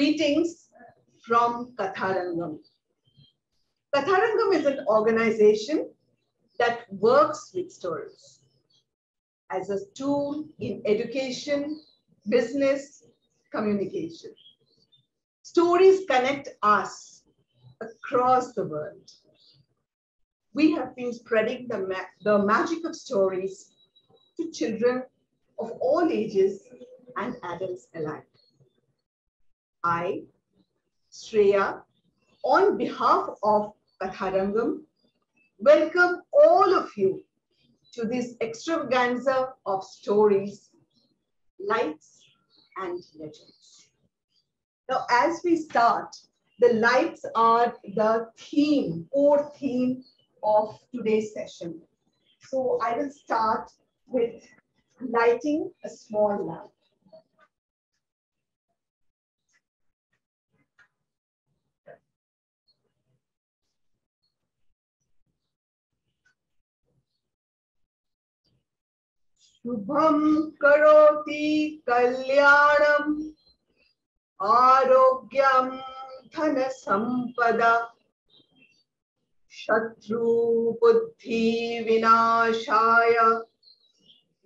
Greetings from Katharangam. Katharangam is an organization that works with stories as a tool in education, business, communication. Stories connect us across the world. We have been spreading the magic of stories to children of all ages and adults alike. I, Shreya, on behalf of Katharangam, welcome all of you to this extravaganza of stories, lights and legends. Now, as we start, the lights are the theme, core theme of today's session. So I will start with lighting a small lamp. Shubham karoti kalyanam arogyam dhana sampada shatru buddhi vinashaya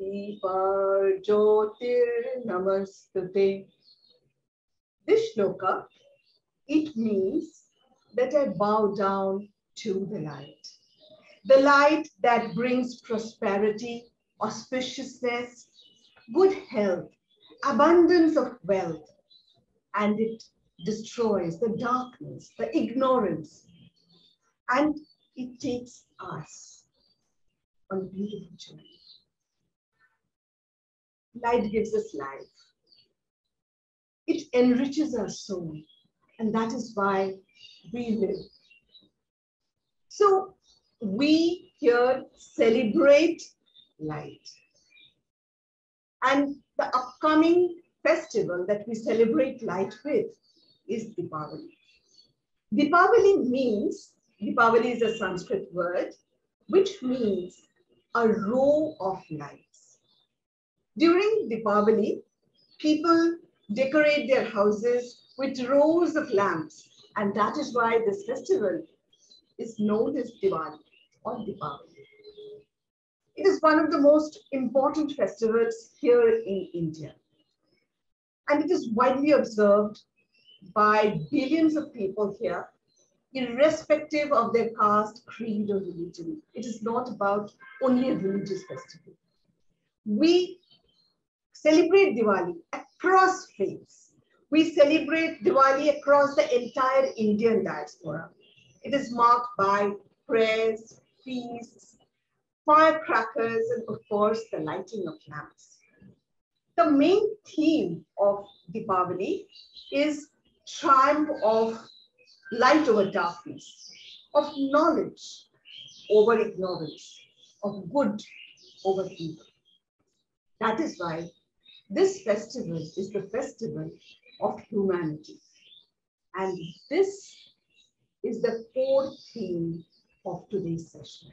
deepa jyotir namastute. This shloka, it means that I bow down to the light that brings prosperity, auspiciousness, good health, abundance of wealth, and it destroys the darkness, the ignorance, and it takes us on a beautiful journey. Light gives us life. It enriches our soul, and that is why we live. So we here celebrate light. And the upcoming festival that we celebrate light with is Diwali. Diwali is a Sanskrit word, which means a row of lights. During Diwali, people decorate their houses with rows of lamps, and that is why this festival is known as Diwali or Diwali. It is one of the most important festivals here in India. And it is widely observed by billions of people here, irrespective of their caste, creed, or religion. It is not about only a religious festival. We celebrate Diwali across faiths. We celebrate Diwali across the entire Indian diaspora. It is marked by prayers, feasts, firecrackers, and of course, the lighting of lamps. The main theme of Diwali is triumph of light over darkness, of knowledge over ignorance, of good over evil. That is why this festival is the festival of humanity. And this is the core theme of today's session.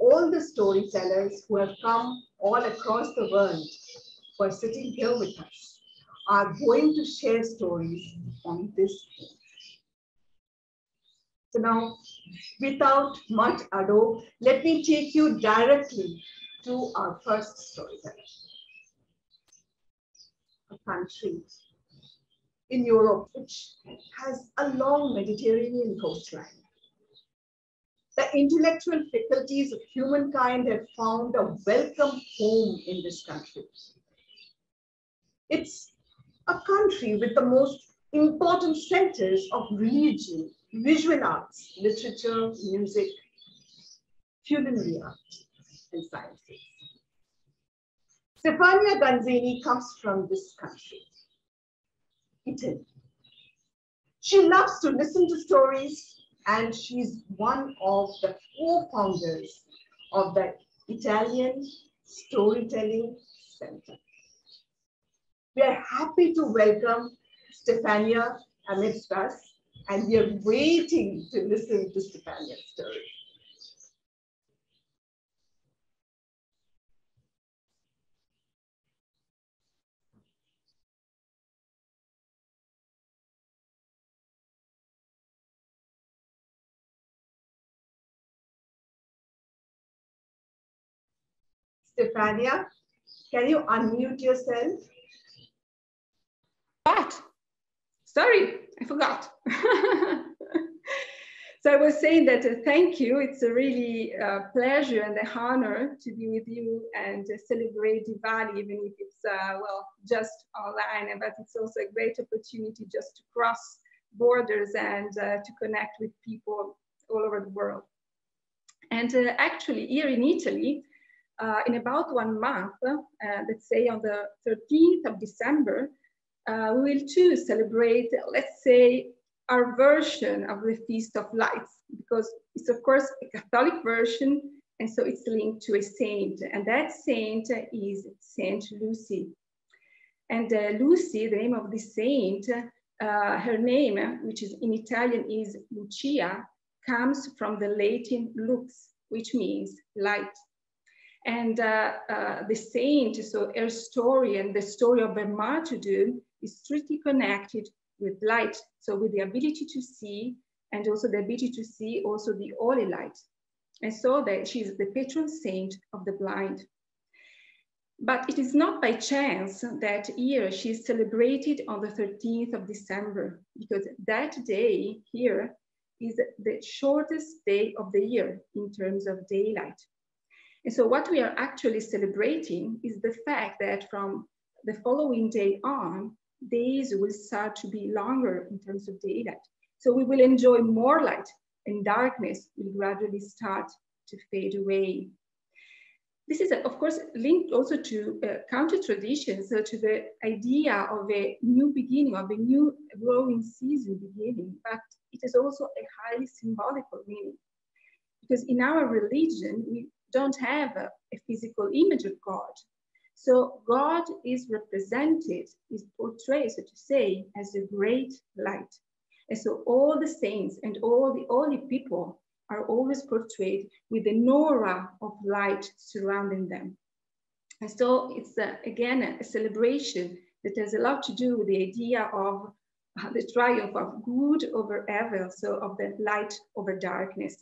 All the storytellers who have come all across the world who are sitting here with us are going to share stories on this theme. So now, without much ado, let me take you directly to our first storyteller. A country in Europe which has a long Mediterranean coastline. The intellectual faculties of humankind have found a welcome home in this country. It's a country with the most important centers of religion, visual arts, literature, music, culinary art, and sciences. Stefania Ganzini comes from this country, Italy. She loves to listen to stories, and she's one of the co-founders of the Italian Storytelling Center. We are happy to welcome Stefania amidst us, and we are waiting to listen to Stefania's story. Stefania, can you unmute yourself? What? Sorry, I forgot. So I was saying that thank you. It's a really pleasure and an honor to be with you and celebrate Diwali, even if it's, well, just online, but it's also a great opportunity just to cross borders and to connect with people all over the world. And actually here in Italy, in about 1 month, let's say on the 13th of December, we will too celebrate, let's say, our version of the Feast of Lights, because it's of course a Catholic version, and so it's linked to a saint, and that saint is Saint Lucy. And Lucy, the name of this saint, her name, which is in Italian is Lucia, comes from the Latin lux, which means light. And the saint, so her story and the story of her martyrdom is strictly connected with light. So with the ability to see, and also the ability to see also the holy light. And so that she is the patron saint of the blind. But it is not by chance that here she is celebrated on the 13th of December, because that day here is the shortest day of the year in terms of daylight. And so what we are actually celebrating is the fact that from the following day on, days will start to be longer in terms of daylight. So we will enjoy more light, and darkness will gradually start to fade away. This is, of course, linked also to counter traditions, to the idea of a new beginning, of a new growing season beginning, but it is also a highly symbolical meaning. Because in our religion, we don't have a physical image of God. So God is represented, is portrayed, so to say, as a great light. And so all the saints and all the holy people are always portrayed with an aura of light surrounding them. And so it's, again, a celebration that has a lot to do with the idea of the triumph of good over evil, so of the light over darkness.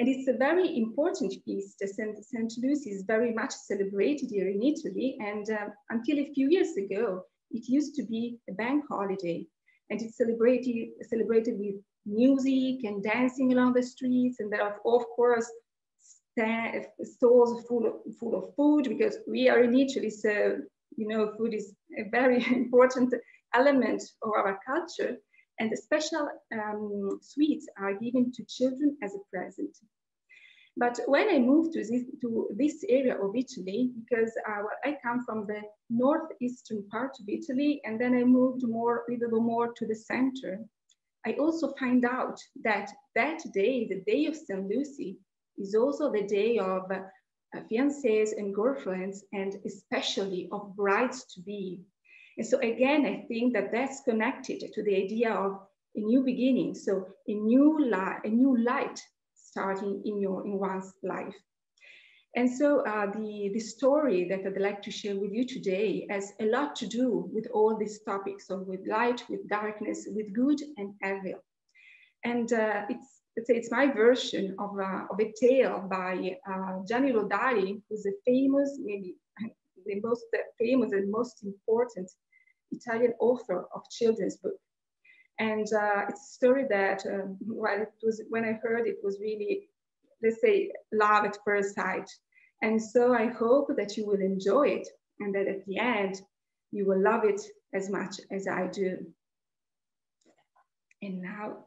And it's a very important feast. St. Lucy is very much celebrated here in Italy. And until a few years ago, it used to be a bank holiday. And it's celebrated with music and dancing along the streets. And there are, of course, stores full of food, because we are in Italy. So, you know, food is a very important element of our culture. And the special sweets are given to children as a present. But when I moved to this area of Italy, because I come from the northeastern part of Italy, and then I moved a little more to the center, I also find out that that day, the day of St. Lucy, is also the day of fiancés and girlfriends, and especially of brides-to-be. And so again, I think that that's connected to the idea of a new beginning. So a new light starting in one's life. And so the story that I'd like to share with you today has a lot to do with all these topics, so with light, with darkness, with good and evil. And it's my version of a tale by Gianni Rodari, who's a famous, maybe the most famous and most important Italian author of children's book. And it's a story that, when I heard it, was really, let's say, love at first sight. And so I hope that you will enjoy it, and that at the end, you will love it as much as I do. And now,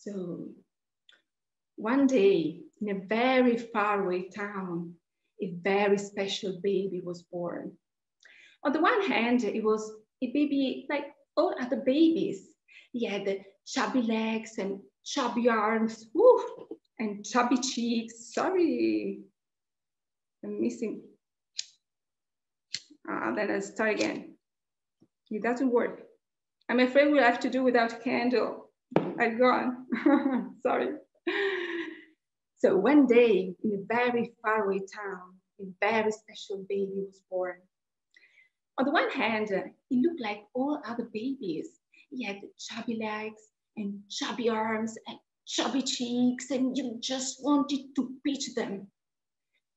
so one day in a very faraway town, a very special baby was born. On the one hand, it was a baby like all other babies. He had chubby legs and chubby arms, woo, and chubby cheeks. Sorry, I'm missing. Then I'll start again. It doesn't work. I'm afraid we'll have to do without a candle. I've gone, sorry. So one day in a very faraway town, a very special baby was born. On the one hand, he looked like all other babies. He had chubby legs and chubby arms and chubby cheeks, and you just wanted to pinch them.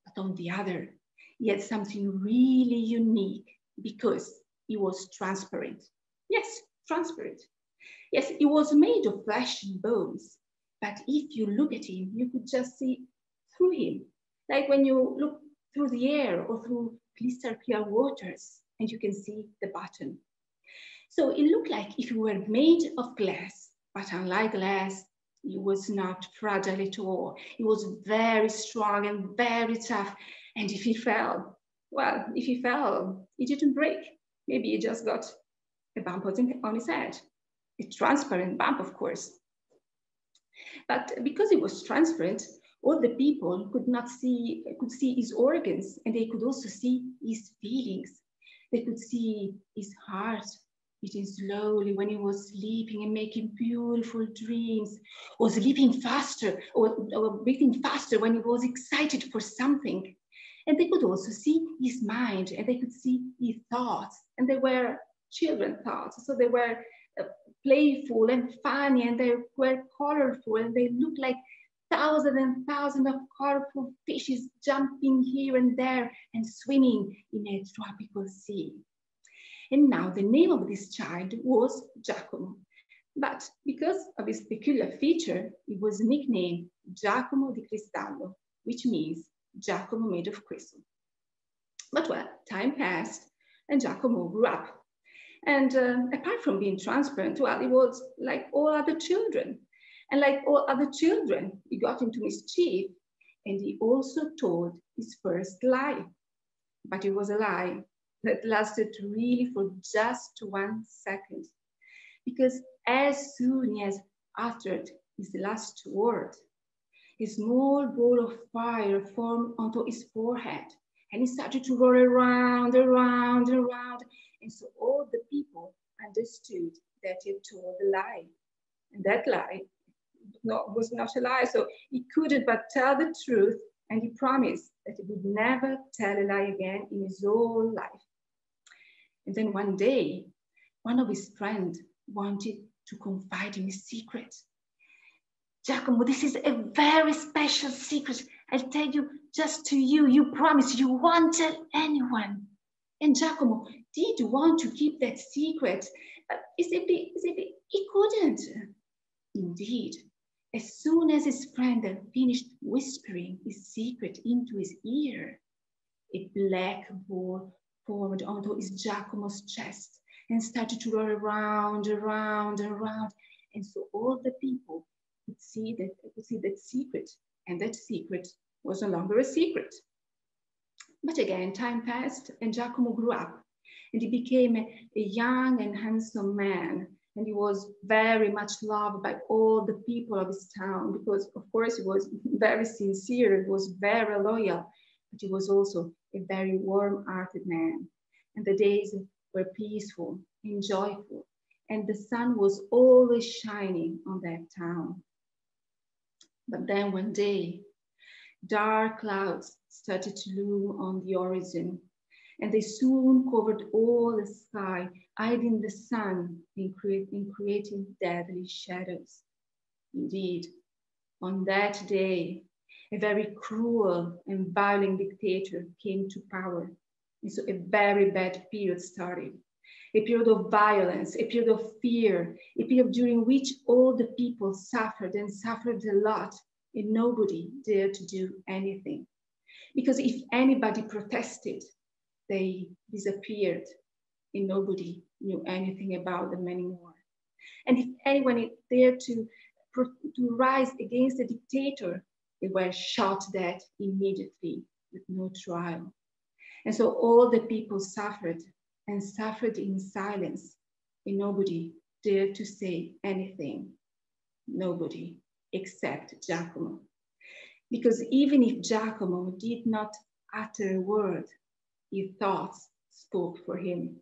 But on the other, he had something really unique because he was transparent. Yes, transparent. Yes, he was made of flesh and bones, but if you look at him, you could just see through him. Like when you look through the air or through crystal clear waters, and you can see the bottom. So it looked like if you were made of glass, but unlike glass, it was not fragile at all. It was very strong and very tough. And if he fell, well, if he fell, it didn't break. Maybe he just got a bump on his head. A transparent bump, of course. But because it was transparent, all the people could see his organs, and they could also see his feelings. They could see his heart beating slowly when he was sleeping and making beautiful dreams, or sleeping faster, or breathing faster when he was excited for something. And they could also see his mind, and they could see his thoughts, and they were children thoughts. So they were playful and funny, and they were colorful, and they looked like thousands and thousands of colorful fishes jumping here and there and swimming in a tropical sea. And now the name of this child was Giacomo, but because of his peculiar feature, it was nicknamed Giacomo di Cristallo, which means Giacomo made of crystal. But well, time passed and Giacomo grew up. And apart from being transparent, well, he was like all other children. And like all other children, he got into mischief, and he also told his first lie. But it was a lie that lasted really for just 1 second. Because as soon as uttered his last word, a small ball of fire formed onto his forehead, and he started to roll around, around, around. And so all the people understood that he told a lie. And that lie was not a lie, so he couldn't but tell the truth, and he promised that he would never tell a lie again in his whole life. And then one day, one of his friends wanted to confide in his secret. Giacomo, this is a very special secret. I'll tell you just to you. You promise you won't tell anyone. And Giacomo did want to keep that secret, but he couldn't. Indeed, as soon as his friend had finished whispering his secret into his ear, a black ball formed onto his Giacomo's chest and started to roll around, around, around. And so all the people could see that secret, and that secret was no longer a secret. But again, time passed and Giacomo grew up, and he became a young and handsome man. And he was very much loved by all the people of his town because, of course, he was very sincere, he was very loyal, but he was also a very warm-hearted man. And the days were peaceful and joyful, and the sun was always shining on that town. But then one day, dark clouds started to loom on the horizon, and they soon covered all the sky, hiding the sun and creating deadly shadows. Indeed, on that day, a very cruel and violent dictator came to power. And so a very bad period started, a period of violence, a period of fear, a period during which all the people suffered and suffered a lot, and nobody dared to do anything. Because if anybody protested, they disappeared, and nobody knew anything about them anymore. And if anyone dared to rise against the dictator, they were shot dead immediately with no trial. And so all the people suffered and suffered in silence, and nobody dared to say anything. Nobody except Giacomo. Because even if Giacomo did not utter a word, his thoughts spoke for him.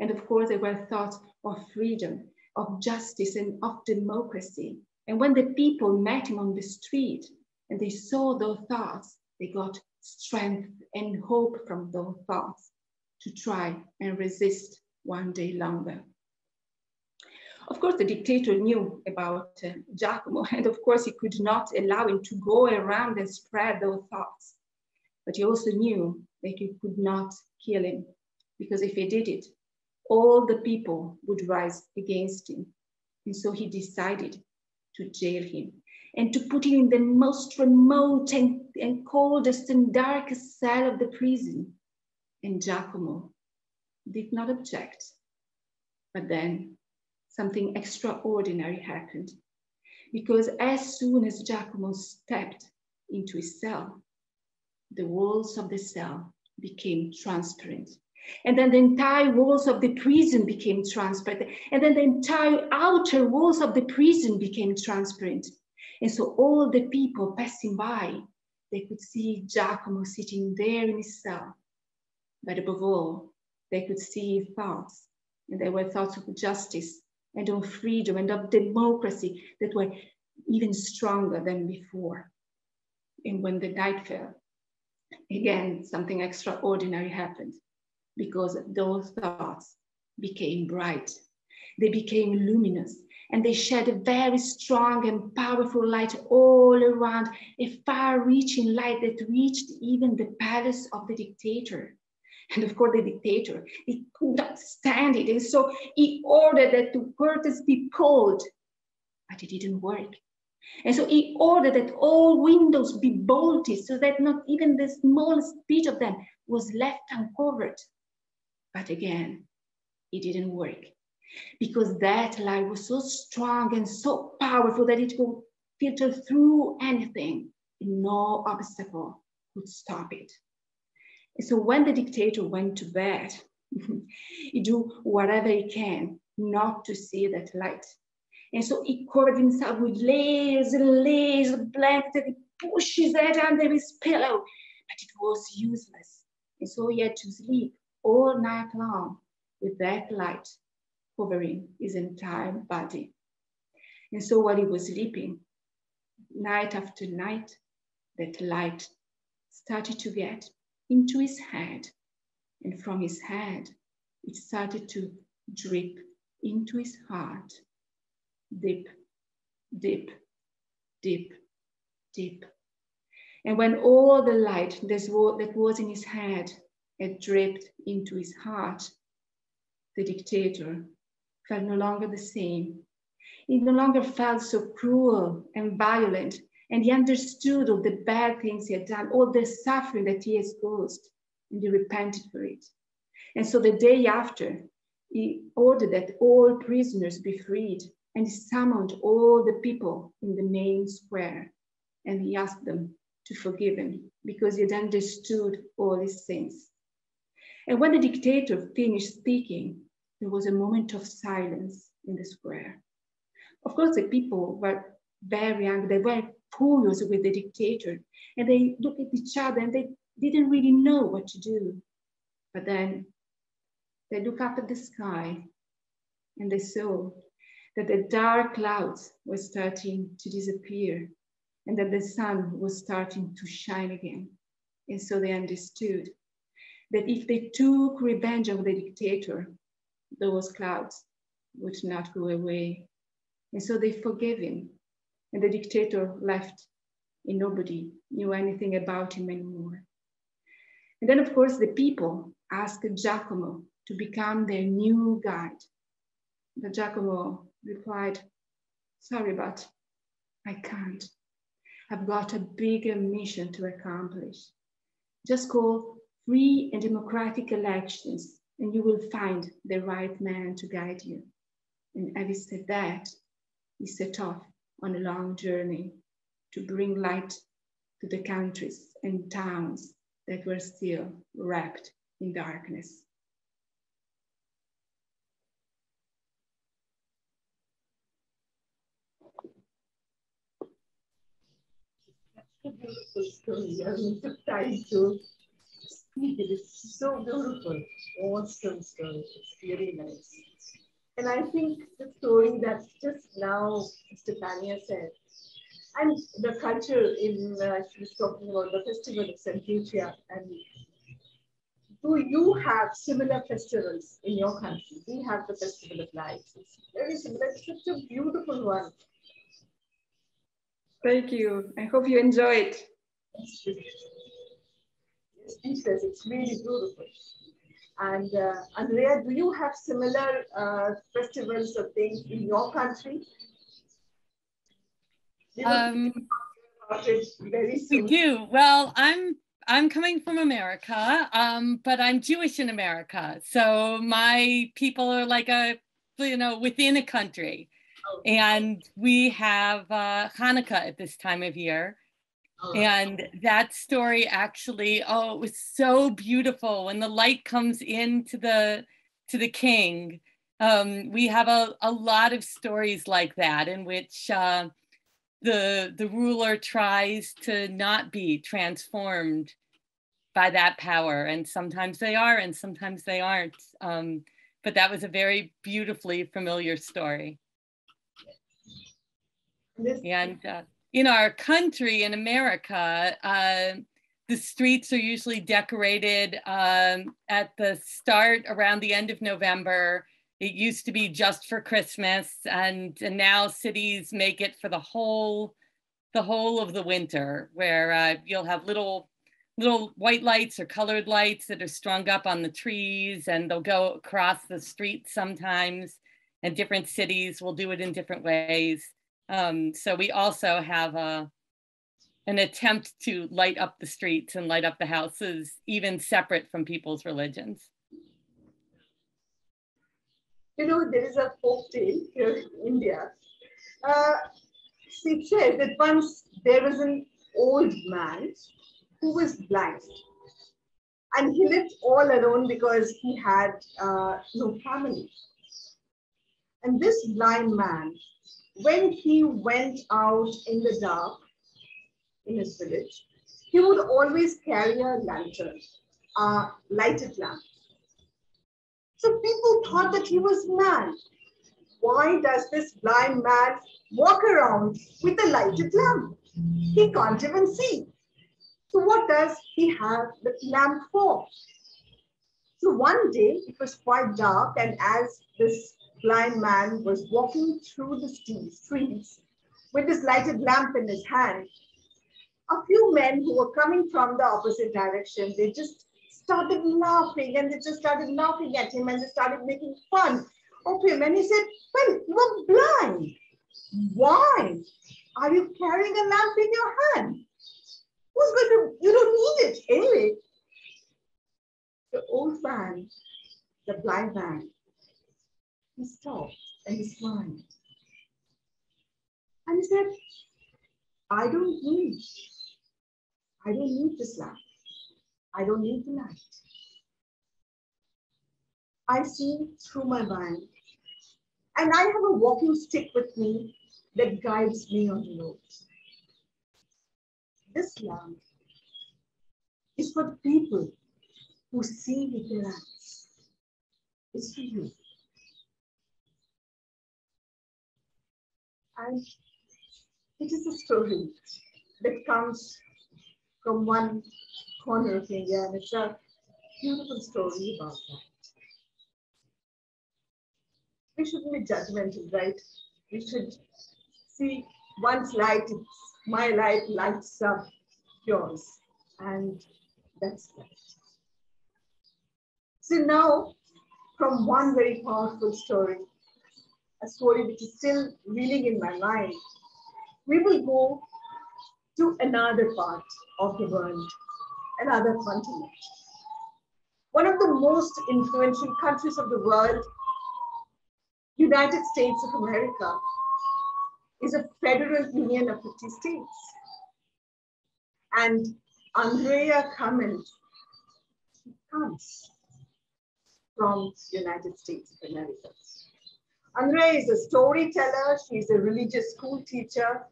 And of course, they were thoughts of freedom, of justice, and of democracy. And when the people met him on the street and they saw those thoughts, they got strength and hope from those thoughts to try and resist one day longer. Of course, the dictator knew about Giacomo, and of course he could not allow him to go around and spread those thoughts. But he also knew that he could not kill him, because if he did it, all the people would rise against him. And so he decided to jail him and to put him in the most remote and coldest and darkest cell of the prison. And Giacomo did not object. But then something extraordinary happened, because as soon as Giacomo stepped into his cell, the walls of the cell became transparent. And then the entire walls of the prison became transparent. And then the entire outer walls of the prison became transparent. And so all the people passing by, they could see Giacomo sitting there in his cell. But above all, they could see his thoughts. And they were thoughts of justice and of freedom and of democracy that were even stronger than before. And when the night fell, again, something extraordinary happened, because those thoughts became bright. They became luminous, and they shed a very strong and powerful light all around, a far-reaching light that reached even the palace of the dictator. And of course, the dictator, he could not stand it, and so he ordered that the curtains be pulled, but it didn't work. And so he ordered that all windows be bolted so that not even the smallest bit of them was left uncovered. But again, it didn't work, because that light was so strong and so powerful that it could filter through anything, and no obstacle could stop it. And so when the dictator went to bed, he did whatever he can not to see that light. And so he covered himself with layers and layers of blankets, and he pushed his head under his pillow, but it was useless. And so he had to sleep all night long with that light covering his entire body. And so while he was sleeping, night after night, that light started to get into his head. And from his head, it started to drip into his heart. Deep, deep, deep, deep. And when all the light that was in his head had dripped into his heart, the dictator felt no longer the same. He no longer felt so cruel and violent, and he understood all the bad things he had done, all the suffering that he has caused, and he repented for it. And so the day after, he ordered that all prisoners be freed, and he summoned all the people in the main square, and he asked them to forgive him, because he had understood all his sins. And when the dictator finished speaking, there was a moment of silence in the square. Of course, the people were very angry. They were furious with the dictator, and they looked at each other, and they didn't really know what to do. But then they looked up at the sky, and they saw that the dark clouds were starting to disappear, and that the sun was starting to shine again. And so they understood that if they took revenge on the dictator, those clouds would not go away. And so they forgave him, and the dictator left, and nobody knew anything about him anymore. And then, of course, the people asked Giacomo to become their new guide. But Giacomo replied, "Sorry, but I can't. I've got a bigger mission to accomplish. Just call free and democratic elections, and you will find the right man to guide you." And having said that, he set off on a long journey to bring light to the countries and towns that were still wrapped in darkness. Beautiful story. I mean, took time to speak it. It's so beautiful. Awesome story. It's really nice. And I think the story that just now Stefania said, and the culture in, she was talking about the festival of St. Lucia, and Do you have similar festivals in your country? We have the Festival of Lights. It's very similar. It's such a beautiful one. Thank you. I hope you enjoy it. It's really beautiful. And Andrea, do you have similar festivals or things in your country? We do. Well, I'm coming from America, but I'm Jewish in America. So my people are like a, you know, within a country. Okay. And we have Hanukkah at this time of year. Oh. And that story actually, oh, it was so beautiful. When the light comes into to the king, we have a lot of stories like that in which the ruler tries to not be transformed by that power. And sometimes they are, and sometimes they aren't. But that was a very beautifully familiar story. And in our country, in America, the streets are usually decorated at the start, around the end of November. It used to be just for Christmas, and now cities make it for the whole of the winter, where you'll have little white lights or colored lights that are strung up on the trees, and they'll go across the street sometimes, and different cities will do it in different ways. So we also have an attempt to light up the streets and light up the houses, even separate from people's religions. You know, there is a folk tale here in India. It says that once there was an old man who was blind, and he lived all alone because he had no family. And this blind man, when he went out in the dark in his village, he would always carry a lantern, a lighted lamp. So people thought that he was mad. Why does this blind man walk around with a lighted lamp? He can't even see. So what does he have the lamp for? So one day it was quite dark, and as this blind man was walking through the streets with his lighted lamp in his hand, a few men who were coming from the opposite direction, they just started laughing, and they just started laughing at him, and they started making fun of him. And he said, well, you are blind. Why are you carrying a lamp in your hand? Who's going to, you don't need it anyway. The old man, the blind man, he stopped and he smiled. And he said, I don't need this lamp. I don't need the light. I see through my mind, and I have a walking stick with me that guides me on the road. This lamp is for people who see with their eyes. It's for you. And it is a story that comes from one corner of India, and it's a beautiful story about that. We shouldn't be judgmental, right? We should see one's light, it's my light, lights up yours, and that's that. So now, from one very powerful story, a story which is still reeling in my mind, we will go to another part of the world, another continent. One of the most influential countries of the world, United States of America, is a federal union of 50 states. And Andrea Kamens comes from the United States of America. Andrea is a storyteller, she's a religious school teacher,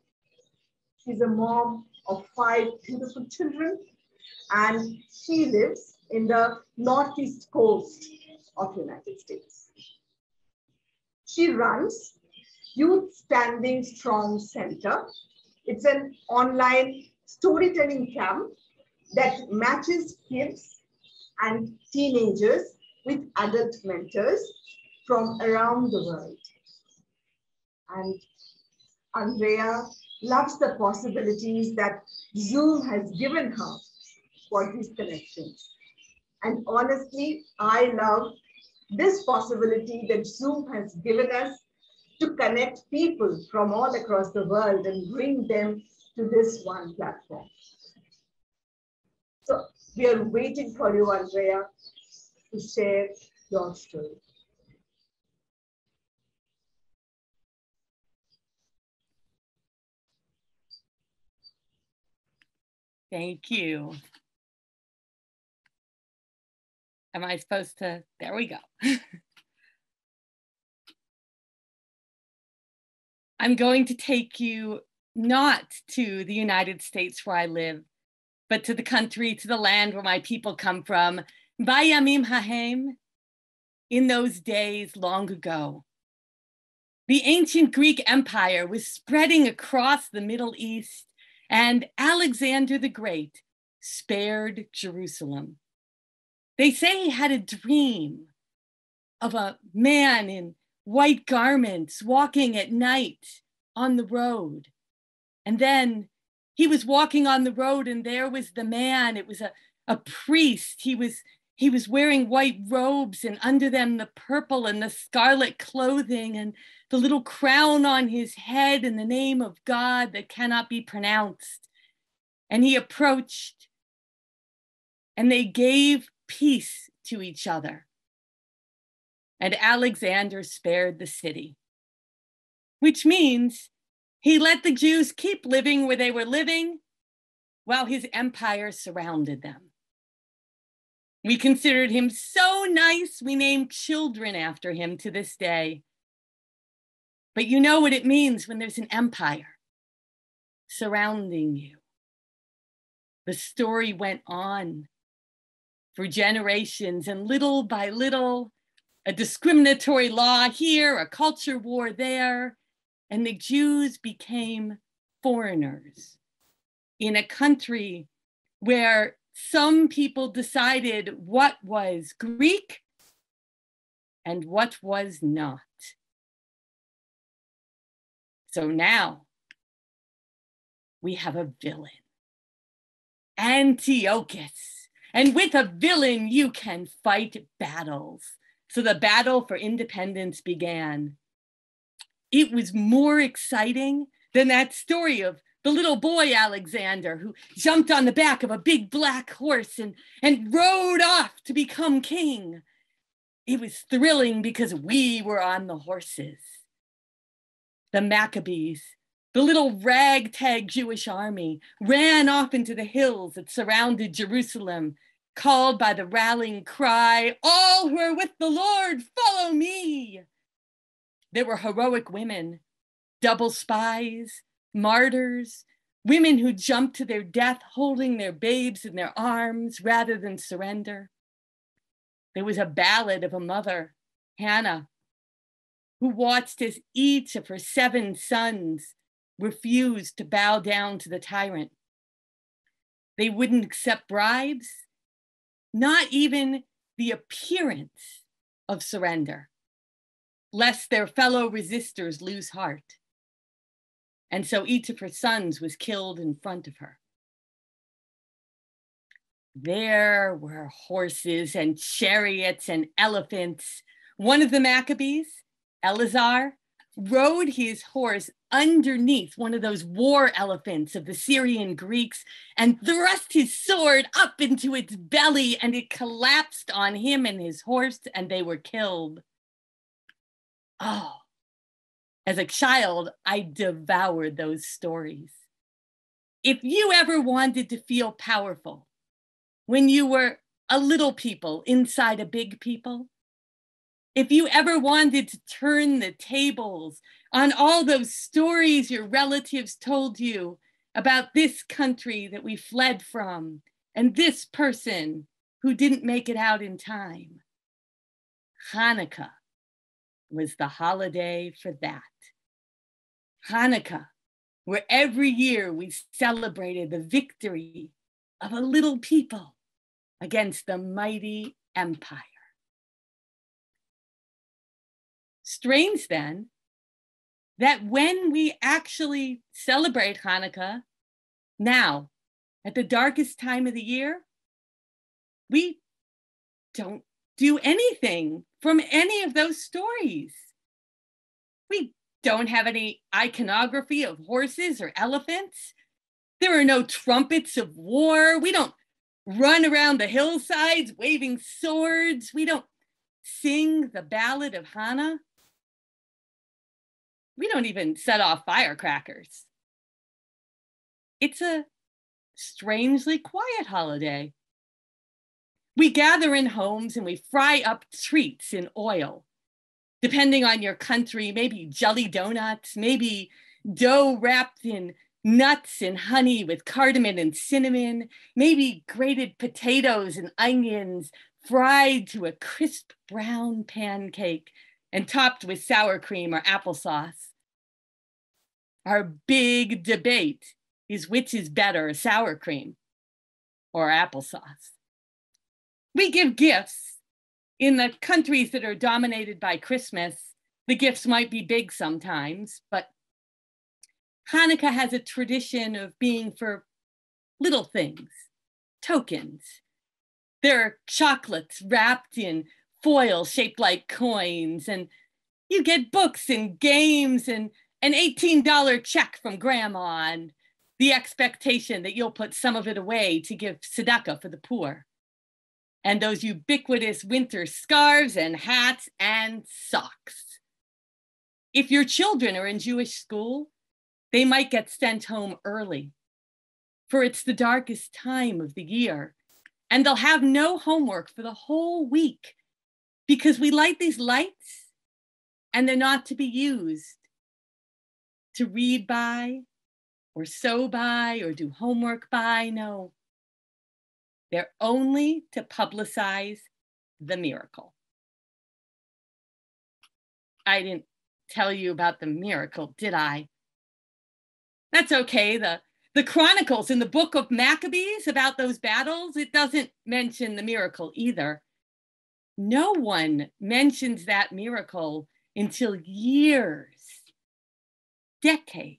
she's a mom of 5 beautiful children, and she lives in the northeast coast of the United States. She runs Youth Standing Strong Center. It's an online storytelling camp that matches kids and teenagers with adult mentors from around the world. And Andrea loves the possibilities that Zoom has given her for these connections. And honestly, I love this possibility that Zoom has given us to connect people from all across the world and bring them to this one platform. So we are waiting for you, Andrea, to share your story. Thank you. Am I supposed to? There we go. I'm going to take you not to the United States where I live, but to the country, to the land where my people come from. Bayamim Hahem, in those days long ago, the ancient Greek Empire was spreading across the Middle East, and Alexander the Great spared Jerusalem. They say he had a dream of a man in white garments walking at night on the road. And then he was walking on the road and there was the man. It was a priest. He was wearing white robes and under them the purple and the scarlet clothing and the little crown on his head and the name of God that cannot be pronounced. And he approached and they gave peace to each other. And Alexander spared the city, which means he let the Jews keep living where they were living while his empire surrounded them. We considered him so nice, we named children after him to this day. But you know what it means when there's an empire surrounding you. The story went on for generations, and little by little, a discriminatory law here, a culture war there, and the Jews became foreigners in a country where some people decided what was Greek and what was not. So now we have a villain, Antiochus. And with a villain, you can fight battles. So the battle for independence began. It was more exciting than that story of the little boy Alexander who jumped on the back of a big black horse and rode off to become king. It was thrilling because we were on the horses. The Maccabees, the little ragtag Jewish army, ran off into the hills that surrounded Jerusalem, called by the rallying cry, "All who are with the Lord, follow me." There were heroic women, double spies, martyrs, women who jumped to their death holding their babes in their arms rather than surrender. There was a ballad of a mother, Hannah, who watched as each of her 7 sons refused to bow down to the tyrant. They wouldn't accept bribes, not even the appearance of surrender, lest their fellow resistors lose heart. And so each of her sons was killed in front of her. There were horses and chariots and elephants. One of the Maccabees, Eleazar, rode his horse underneath one of those war elephants of the Syrian Greeks and thrust his sword up into its belly, and it collapsed on him and his horse, and they were killed. Oh, as a child, I devoured those stories. If you ever wanted to feel powerful when you were a little people inside a big people, if you ever wanted to turn the tables on all those stories your relatives told you about this country that we fled from and this person who didn't make it out in time, Hanukkah was the holiday for that. Hanukkah, where every year we celebrated the victory of a little people against the mighty empire. Strange then, that when we actually celebrate Hanukkah, now, at the darkest time of the year, we don't do anything from any of those stories. We don't have any iconography of horses or elephants. There are no trumpets of war. We don't run around the hillsides waving swords. We don't sing the ballad of Hannah. We don't even set off firecrackers. It's a strangely quiet holiday. We gather in homes and we fry up treats in oil. Depending on your country, maybe jelly donuts, maybe dough wrapped in nuts and honey with cardamom and cinnamon, maybe grated potatoes and onions fried to a crisp brown pancake and topped with sour cream or applesauce. Our big debate is which is better, sour cream or applesauce. We give gifts. In the countries that are dominated by Christmas, the gifts might be big sometimes, but Hanukkah has a tradition of being for little things, tokens. There are chocolates wrapped in foil shaped like coins, and you get books and games and an $18 check from grandma, and the expectation that you'll put some of it away to give tzedakah for the poor. And those ubiquitous winter scarves and hats and socks. If your children are in Jewish school, they might get sent home early, for it's the darkest time of the year, and they'll have no homework for the whole week because we light these lights and they're not to be used to read by or sew by or do homework by, no. They're only to publicize the miracle. I didn't tell you about the miracle, did I? That's okay. The Chronicles in the book of Maccabees about those battles, it doesn't mention the miracle either. No one mentions that miracle until years, decades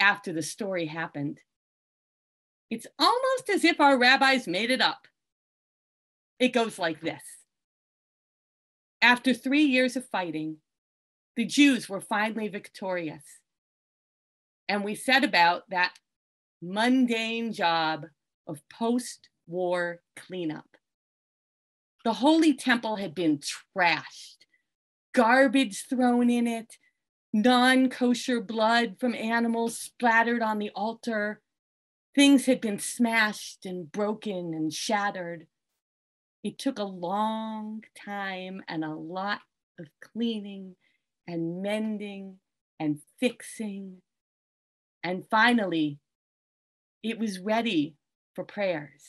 after the story happened. It's almost as if our rabbis made it up. It goes like this. After 3 years of fighting, the Jews were finally victorious. And we set about that mundane job of post-war cleanup. The Holy Temple had been trashed, garbage thrown in it, non-kosher blood from animals splattered on the altar. Things had been smashed and broken and shattered. It took a long time and a lot of cleaning and mending and fixing. And finally, it was ready for prayers.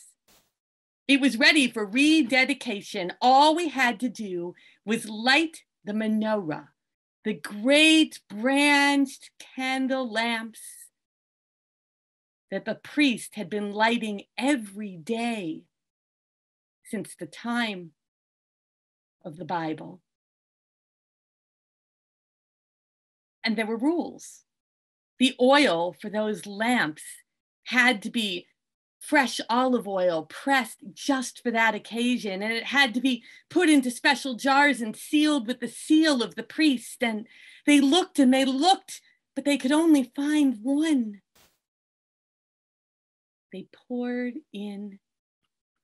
It was ready for rededication. All we had to do was light the menorah, the great branched candle lamps that the priest had been lighting every day since the time of the Bible. And there were rules. The oil for those lamps had to be fresh olive oil pressed just for that occasion, and it had to be put into special jars and sealed with the seal of the priest. And they looked, but they could only find one. They poured in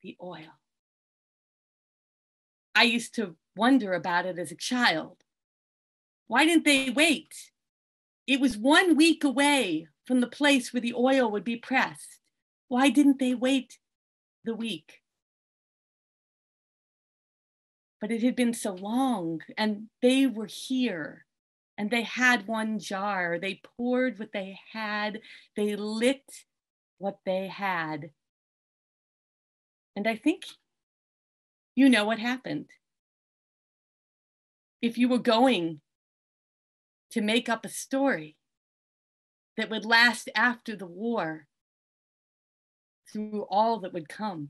the oil. I used to wonder about it as a child. Why didn't they wait? It was 1 week away from the place where the oil would be pressed. Why didn't they wait the week? But it had been so long, and they were here, and they had one jar. They poured what they had. They lit what they had. And I think you know what happened. If you were going to make up a story that would last after the war through all that would come,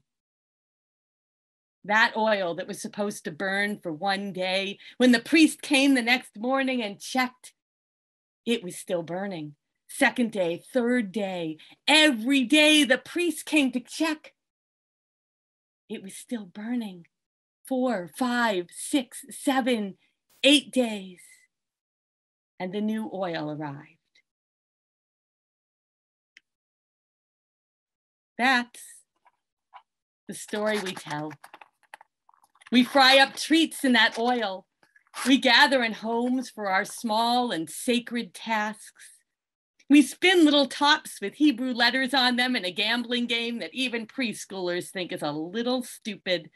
That oil that was supposed to burn for one day, when the priest came the next morning and checked, it was still burning. Second day, third day, every day the priest came to check, it was still burning. 4, 5, 6, 7, 8 days. And the new oil arrived. That's the story we tell. We fry up treats in that oil. We gather in homes for our small and sacred tasks. We spin little tops with Hebrew letters on them in a gambling game that even preschoolers think is a little stupid,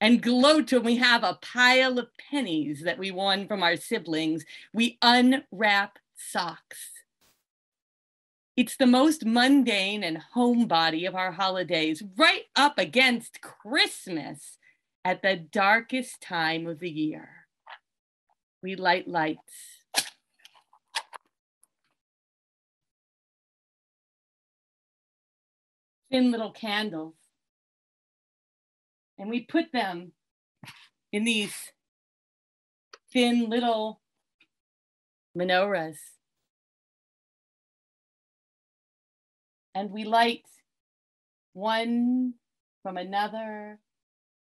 and gloat when we have a pile of pennies that we won from our siblings. We unwrap socks. It's the most mundane and homebody of our holidays, right up against Christmas. At the darkest time of the year, we light lights. Thin little candles. And we put them in these thin little menorahs. And we light one from another,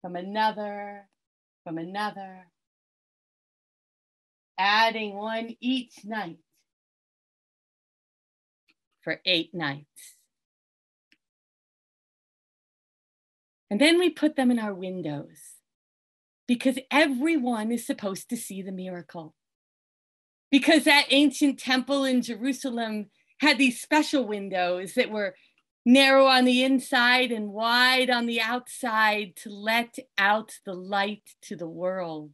from another, from another, adding one each night for 8 nights. And then we put them in our windows because everyone is supposed to see the miracle. Because that ancient temple in Jerusalem had these special windows that were narrow on the inside and wide on the outside to let out the light to the world.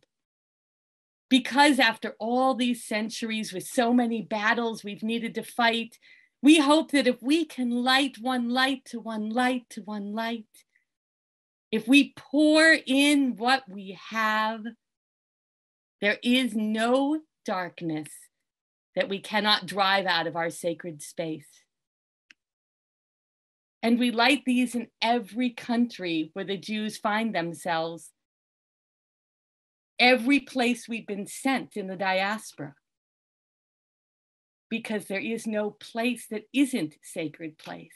Because after all these centuries with so many battles we've needed to fight, we hope that if we can light one light to one light to one light, if we pour in what we have, there is no darkness that we cannot drive out of our sacred space. And we light these in every country where the Jews find themselves, every place we've been sent in the diaspora, because there is no place that isn't a sacred place.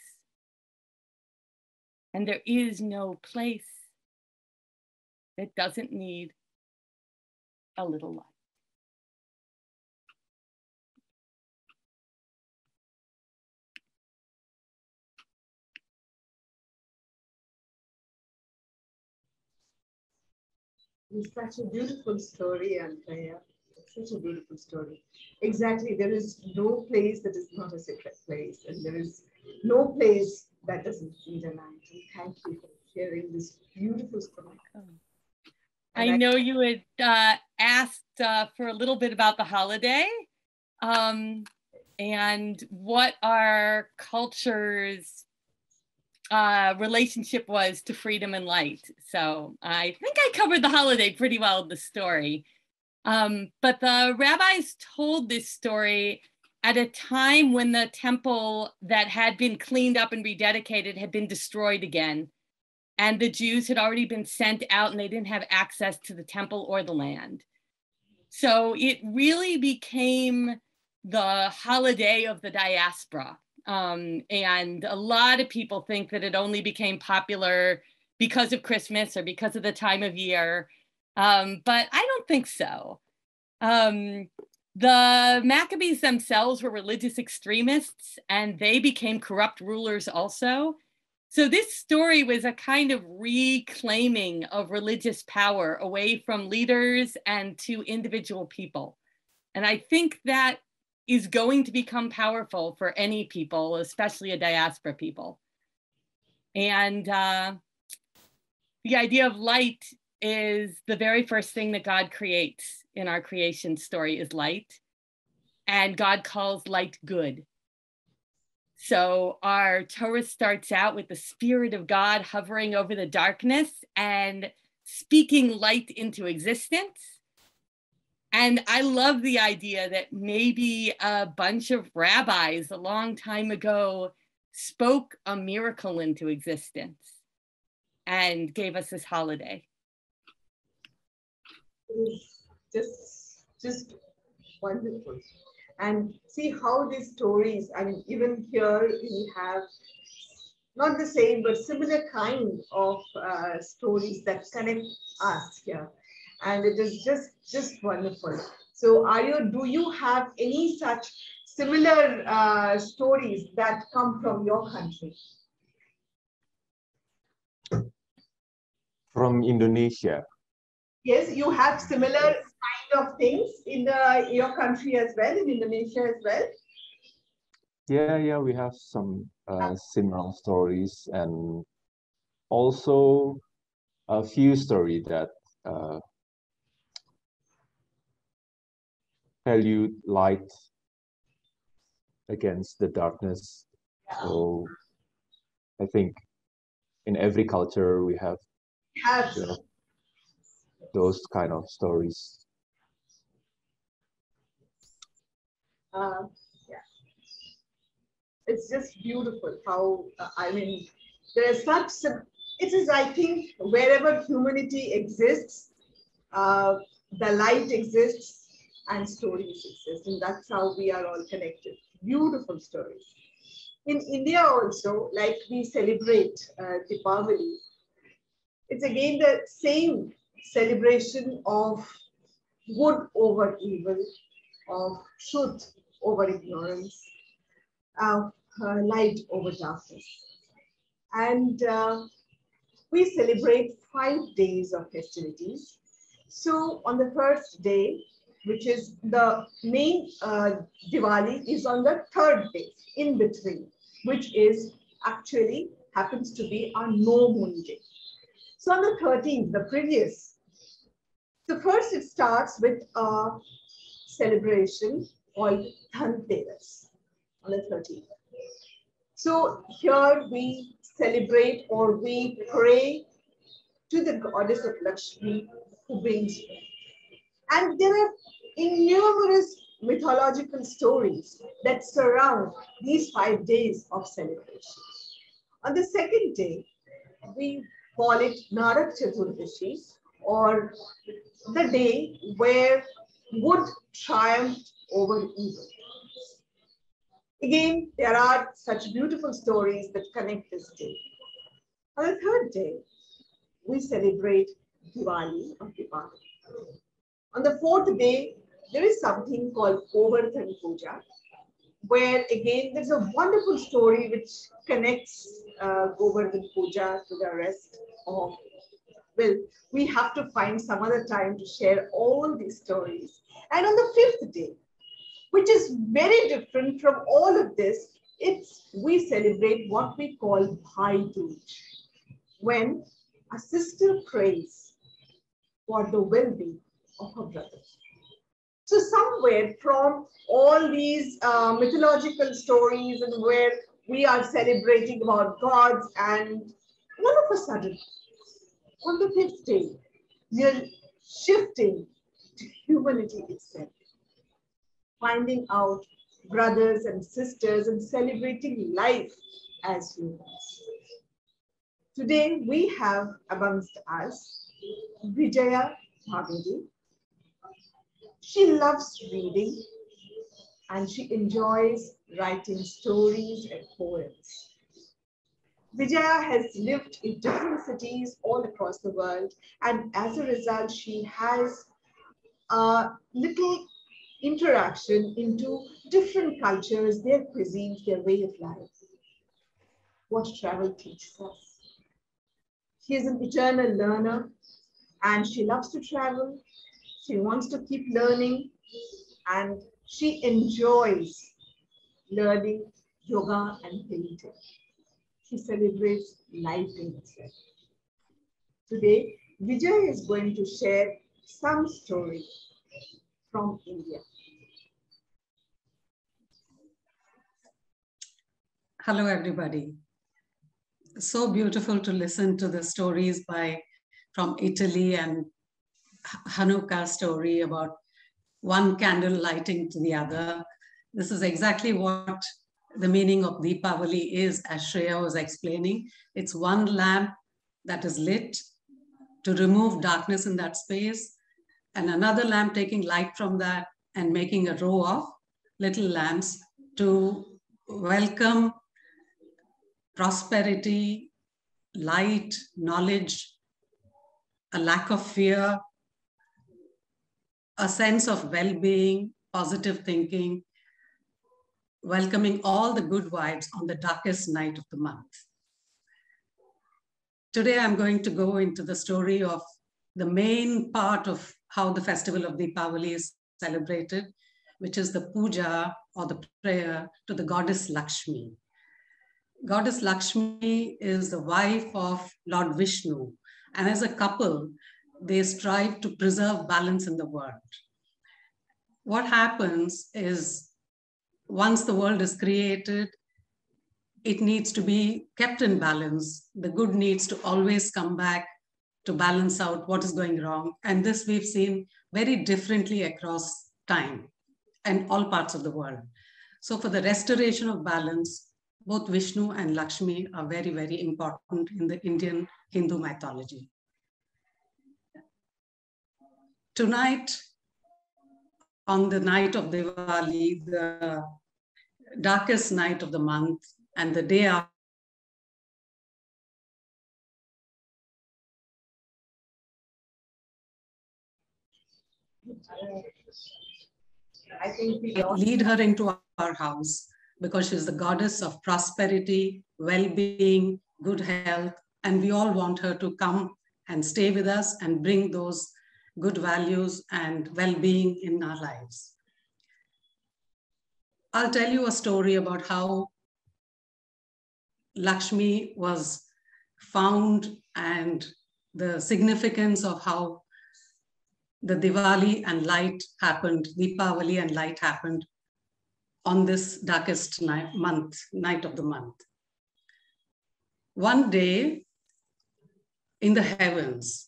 And there is no place that doesn't need a little light. It's such a beautiful story, Andrea. It's such a beautiful story. Exactly, there is no place that is not a sacred place, and there is no place that doesn't need a light. And thank you for sharing this beautiful story. I know you had asked for a little bit about the holiday and what our culture's relationship was to freedom and light. So I think I covered the holiday pretty well in the story. But the rabbis told this story at a time when the temple that had been cleaned up and rededicated had been destroyed again. And the Jews had already been sent out and they didn't have access to the temple or the land. So it really became the holiday of the diaspora. And a lot of people think that it only became popular because of Christmas or because of the time of year, but I don't think so. The Maccabees themselves were religious extremists and they became corrupt rulers also. So this story was a kind of reclaiming of religious power away from leaders and to individual people. And I think that is going to become powerful for any people, especially a diaspora people. And the idea of light is the very first thing that God creates in our creation story is light. And God calls light good. So our Torah starts out with the Spirit of God hovering over the darkness and speaking light into existence. And I love the idea that maybe a bunch of rabbis a long time ago spoke a miracle into existence and gave us this holiday. Just wonderful. And see how these stories, I mean, even here we have not the same, but similar kind of stories that connect us here. And it is just wonderful. So Aryo, do you have any such similar stories that come from your country? From Indonesia? Yes, you have similar kind of things in your country as well, in Indonesia as well? Yeah, we have some similar stories, and also a few stories that valued light against the darkness. Yeah. So I think in every culture we have, those kind of stories. Yeah. It's just beautiful how, I mean, there is such, it is, I think, wherever humanity exists, the light exists and stories exist, and that's how we are all connected. Beautiful stories. In India also, like we celebrate Diwali, it's again the same celebration of good over evil, of truth over ignorance, of light over darkness. And we celebrate 5 days of festivities. So on the first day, which is the main Diwali, is on the third day, in between, which is actually happens to be our no moon day. So on the 13th, the previous, so first it starts with a celebration called Dhan Teras on the 13th. So here we celebrate or we pray to the goddess of Lakshmi who brings rain. And there are innumerable mythological stories that surround these 5 days of celebration. On the second day, we call it Narak Chaturdashi, or the day where good triumphed over evil. Again, there are such beautiful stories that connect this day. On the third day, we celebrate Diwali or Diwali. On the fourth day, there is something called Govardhan Puja, where again, there's a wonderful story which connects Govardhan Puja to the rest of, well, we have to find some other time to share all these stories. And on the fifth day, which is very different from all of this, it's, we celebrate what we call Bhai Dooj, when a sister prays for the well-being of her brother. So somewhere from all these mythological stories and where we are celebrating about gods, and all of a sudden, on the fifth day, we are shifting to humanity itself, finding out brothers and sisters and celebrating life as humans. Today, we have amongst us Vijaya Bhamidi. She loves reading and she enjoys writing stories and poems. Vijaya has lived in different cities all across the world, and as a result, she has a little interaction into different cultures, their cuisines, their way of life. What travel teaches us. She is an eternal learner and she loves to travel. She wants to keep learning and she enjoys learning yoga and painting. She celebrates life in itself. Today, Vijaya is going to share some story from India. Hello, everybody. So beautiful to listen to the stories from Italy, and Hanukkah story about one candle lighting to the other. This is exactly what the meaning of Deepavali is, as Shreya was explaining. It's one lamp that is lit to remove darkness in that space and another lamp taking light from that and making a row of little lamps to welcome prosperity, light, knowledge, a lack of fear, a sense of well-being, positive thinking, welcoming all the good vibes on the darkest night of the month. Today, I'm going to go into the story of the main part of how the festival of Deepavali is celebrated, which is the puja or the prayer to the goddess Lakshmi. Goddess Lakshmi is the wife of Lord Vishnu, and as a couple, they strive to preserve balance in the world. What happens is, once the world is created, it needs to be kept in balance. The good needs to always come back to balance out what is going wrong. And this we've seen very differently across time and all parts of the world. So for the restoration of balance, both Vishnu and Lakshmi are very, very important in the Indian Hindu mythology. Tonight, on the night of Diwali, the darkest night of the month, and the day after, I think we lead her into our house because she's the goddess of prosperity, well-being, good health, and we all want her to come and stay with us and bring those good values and well-being in our lives. I'll tell you a story about how Lakshmi was found and the significance of how the Diwali and light happened, Deepavali and light happened on this darkest night of the month. One day in the heavens,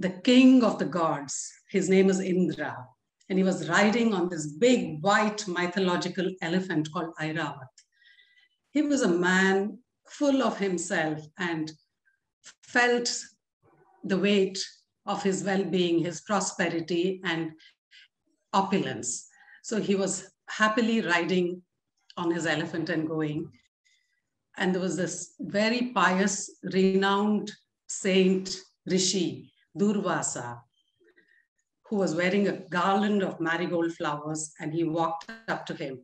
the king of the gods, his name is Indra, and he was riding on this big white mythological elephant called Airavat. He was a man full of himself and felt the weight of his well-being, his prosperity and opulence. So he was happily riding on his elephant and going. And there was this very pious, renowned saint, Rishi Durvasa, who was wearing a garland of marigold flowers, and he walked up to him.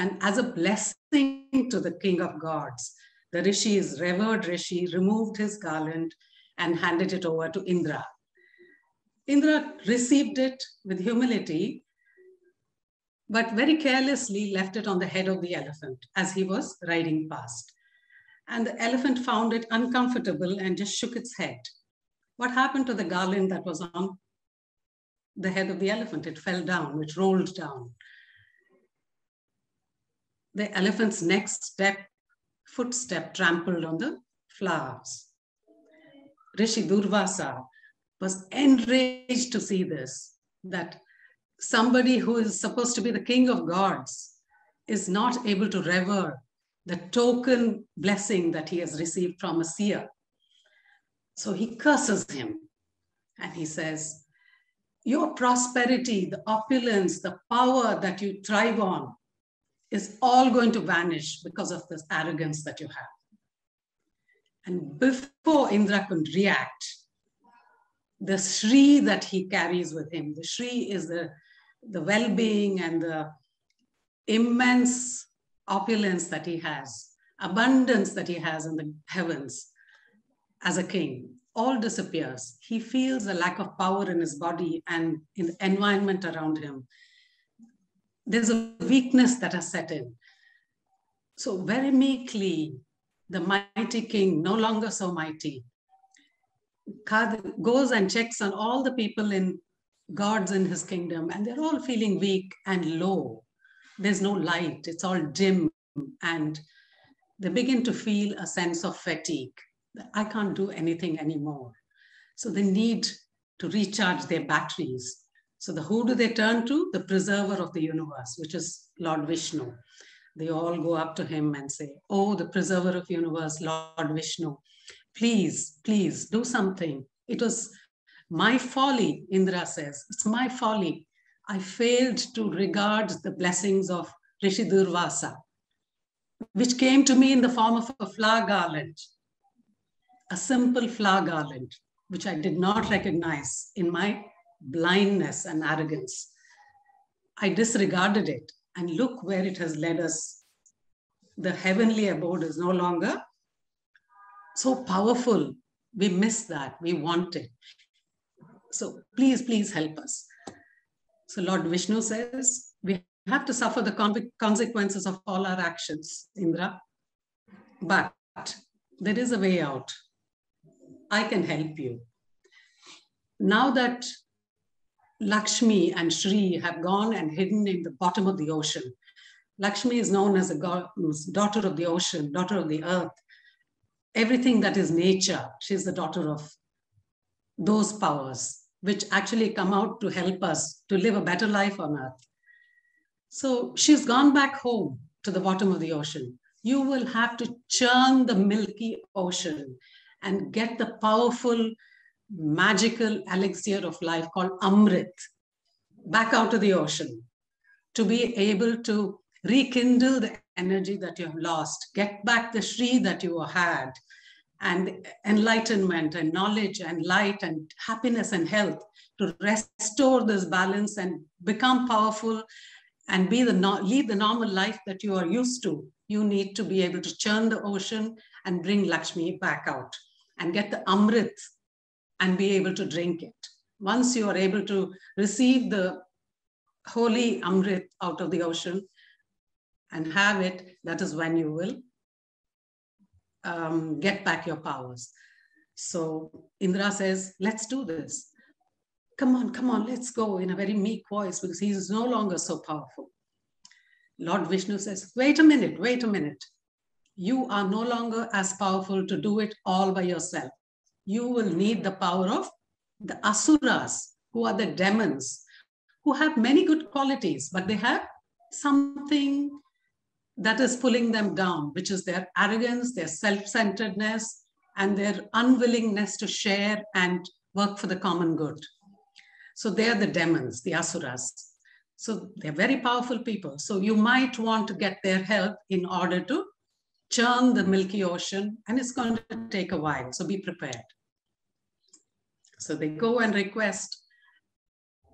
And as a blessing to the king of gods, the Rishi, is revered Rishi, removed his garland and handed it over to Indra. Indra received it with humility, but very carelessly left it on the head of the elephant as he was riding past. And the elephant found it uncomfortable and just shook its head. What happened to the garland that was on the head of the elephant? It fell down, it rolled down. The elephant's next footstep trampled on the flowers. Rishi Durvasa was enraged to see this, that somebody who is supposed to be the king of gods is not able to revere the token blessing that he has received from a seer. So he curses him and he says, your prosperity, the opulence, the power that you thrive on is all going to vanish because of this arrogance that you have. And before Indra could react, the Shri that he carries with him, the Shri is the well-being and the immense opulence that he has, abundance that he has in the heavens as a king, all disappears. He feels a lack of power in his body and in the environment around him. There's a weakness that has set in. So very meekly, the mighty king, no longer so mighty, goes and checks on all the people in gods in his kingdom, and they're all feeling weak and low. There's no light, it's all dim, and they begin to feel a sense of fatigue. I can't do anything anymore. So they need to recharge their batteries. So who do they turn to? The preserver of the universe, which is Lord Vishnu. They all go up to him and say, oh, the preserver of universe, Lord Vishnu, please, please do something. It was My folly, Indra says, it's my folly. I failed to regard the blessings of Rishi Durvasa, which came to me in the form of a flower garland, a simple flower garland, which I did not recognize in my blindness and arrogance. I disregarded it, and look where it has led us. The heavenly abode is no longer so powerful. We miss that, we want it. So please, please help us. So Lord Vishnu says, we have to suffer the consequences of all our actions, Indra. But there is a way out. I can help you. Now that Lakshmi and Shri have gone and hidden in the bottom of the ocean, Lakshmi is known as the daughter of the ocean, daughter of the earth, everything that is nature. She's the daughter of those powers, which actually come out to help us to live a better life on earth. So she's gone back home to the bottom of the ocean. You will have to churn the milky ocean and get the powerful, magical elixir of life called Amrit back out of the ocean to be able to rekindle the energy that you have lost, get back the Shri that you had, and enlightenment and knowledge and light and happiness and health, to restore this balance and become powerful and be the, lead the normal life that you are used to. You need to be able to churn the ocean and bring Lakshmi back out and get the Amrit and be able to drink it. Once you are able to receive the holy Amrit out of the ocean and have it, that is when you will get back your powers. So Indra says, let's do this. Come on, let's go, in a very meek voice, because he is no longer so powerful. Lord Vishnu says, wait a minute. You are no longer as powerful to do it all by yourself. You will need the power of the Asuras, who are the demons, who have many good qualities, but they have something that is pulling them down, which is their arrogance, their self-centeredness, and their unwillingness to share and work for the common good. So they are the demons, the Asuras. So they're very powerful people. So you might want to get their help in order to churn the milky ocean, and it's going to take a while. So be prepared. So they go and request.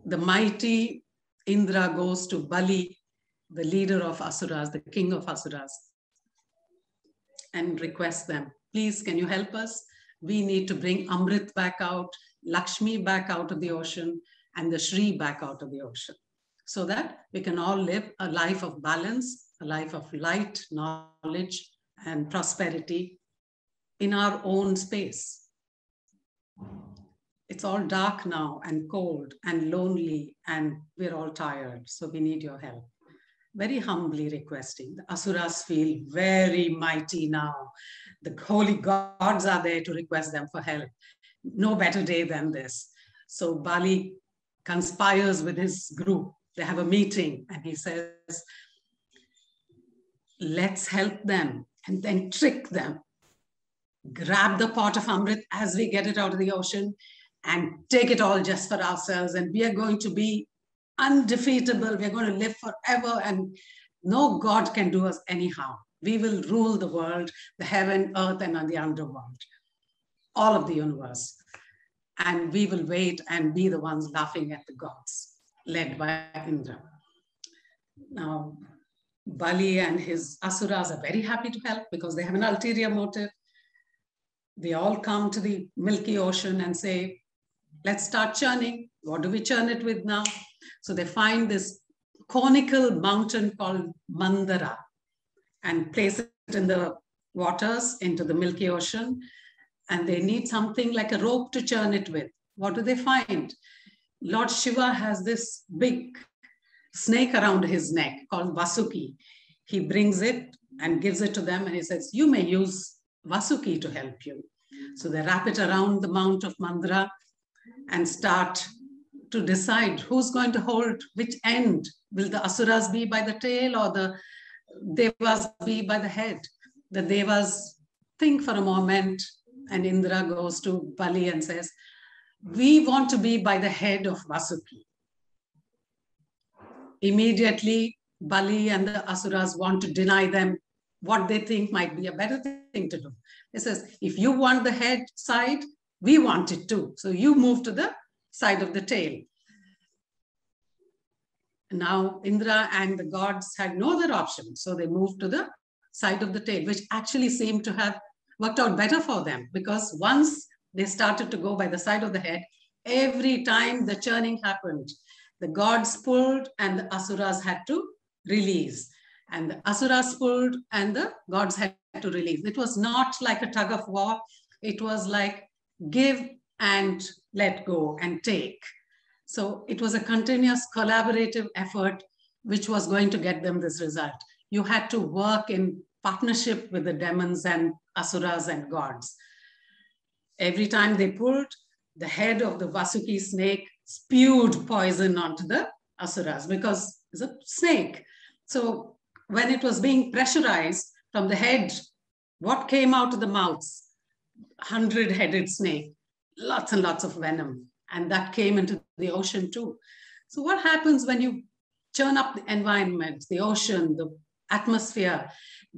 The mighty Indra goes to Bali, the leader of Asuras, the king of Asuras, and request them, please, can you help us? We need to bring Amrit back out, Lakshmi back out of the ocean, and the Shri back out of the ocean, so that we can all live a life of balance, a life of light, knowledge, and prosperity in our own space. It's all dark now and cold and lonely, and we're all tired, so we need your help. Very humbly requesting. The Asuras feel very mighty now. The holy gods are there to request them for help. No better day than this. So Bali conspires with his group. They have a meeting and he says, let's help them and then trick them. Grab the pot of Amrit as we get it out of the ocean and take it all just for ourselves, and we are going to be undefeatable. We're going to live forever and no god can do us any harm. We will rule the world, the heaven, earth, and the underworld, all of the universe. And we will wait and be the ones laughing at the gods, led by Indra. Now, Bali and his Asuras are very happy to help because they have an ulterior motive. They all come to the milky ocean and say, let's start churning. What do we churn it with now? So they find this conical mountain called Mandara and place it in the waters, into the milky ocean. And they need something like a rope to churn it with. What do they find? Lord Shiva has this big snake around his neck called Vasuki. He brings it and gives it to them and he says, you may use Vasuki to help you. So they wrap it around the Mount of Mandara and start to decide who's going to hold which end. Will the Asuras be by the tail or the Devas be by the head? The Devas think for a moment, and Indra goes to Bali and says, we want to be by the head of Vasuki. Immediately, Bali and the Asuras want to deny them what they think might be a better thing to do. It says, if you want the head side, we want it too. So you move to the side of the tail. Now, Indra and the gods had no other option. So they moved to the side of the tail, which actually seemed to have worked out better for them, because once they started to go by the side of the head, every time the churning happened, the gods pulled and the Asuras had to release. And the Asuras pulled and the gods had to release. It was not like a tug of war. It was like give and let go and take. So it was a continuous collaborative effort, which was going to get them this result. You had to work in partnership with the demons and Asuras and gods. Every time they pulled, the head of the Vasuki snake spewed poison onto the Asuras because it's a snake. So when it was being pressurized from the head, what came out of the mouths? 100-headed snake, lots and lots of venom. And that came into the ocean too. So what happens when you churn up the environment, the ocean, the atmosphere?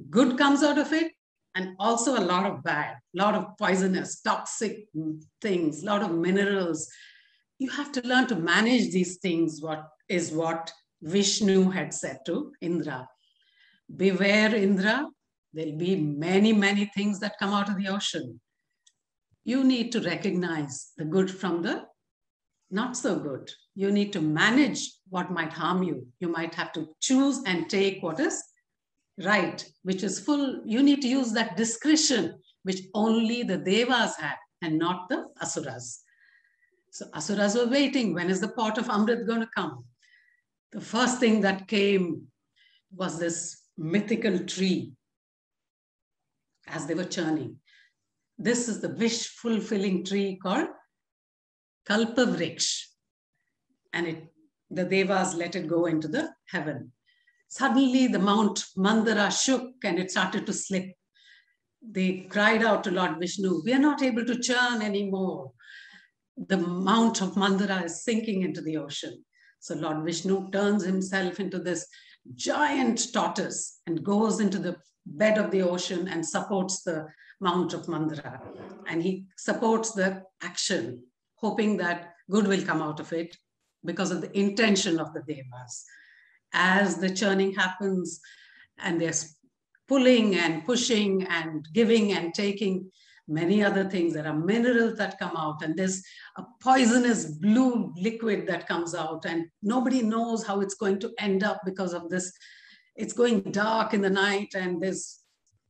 Good comes out of it, and also a lot of bad, a lot of poisonous, toxic things, a lot of minerals. You have to learn to manage these things, what Vishnu had said to Indra. Beware, Indra, there'll be many, many things that come out of the ocean. You need to recognize the good from the not so good. You need to manage what might harm you. You might have to choose and take what is right, which is full. You need to use that discretion, which only the Devas had and not the Asuras. So Asuras were waiting. When is the pot of Amrit going to come? The first thing that came was this mythical tree as they were churning. This is the wish-fulfilling tree called Kalpavriksha. And the Devas let it go into the heaven. Suddenly, the Mount Mandara shook and it started to slip. They cried out to Lord Vishnu, we are not able to churn anymore. The Mount of Mandara is sinking into the ocean. So Lord Vishnu turns himself into this giant tortoise and goes into the bed of the ocean and supports the Mount of Mandara, and he supports the action, hoping that good will come out of it because of the intention of the Devas. As the churning happens and they're pulling and pushing and giving and taking, many other things, there are minerals that come out, and there's a poisonous blue liquid that comes out, and nobody knows how it's going to end up because of this. It's going dark in the night and there's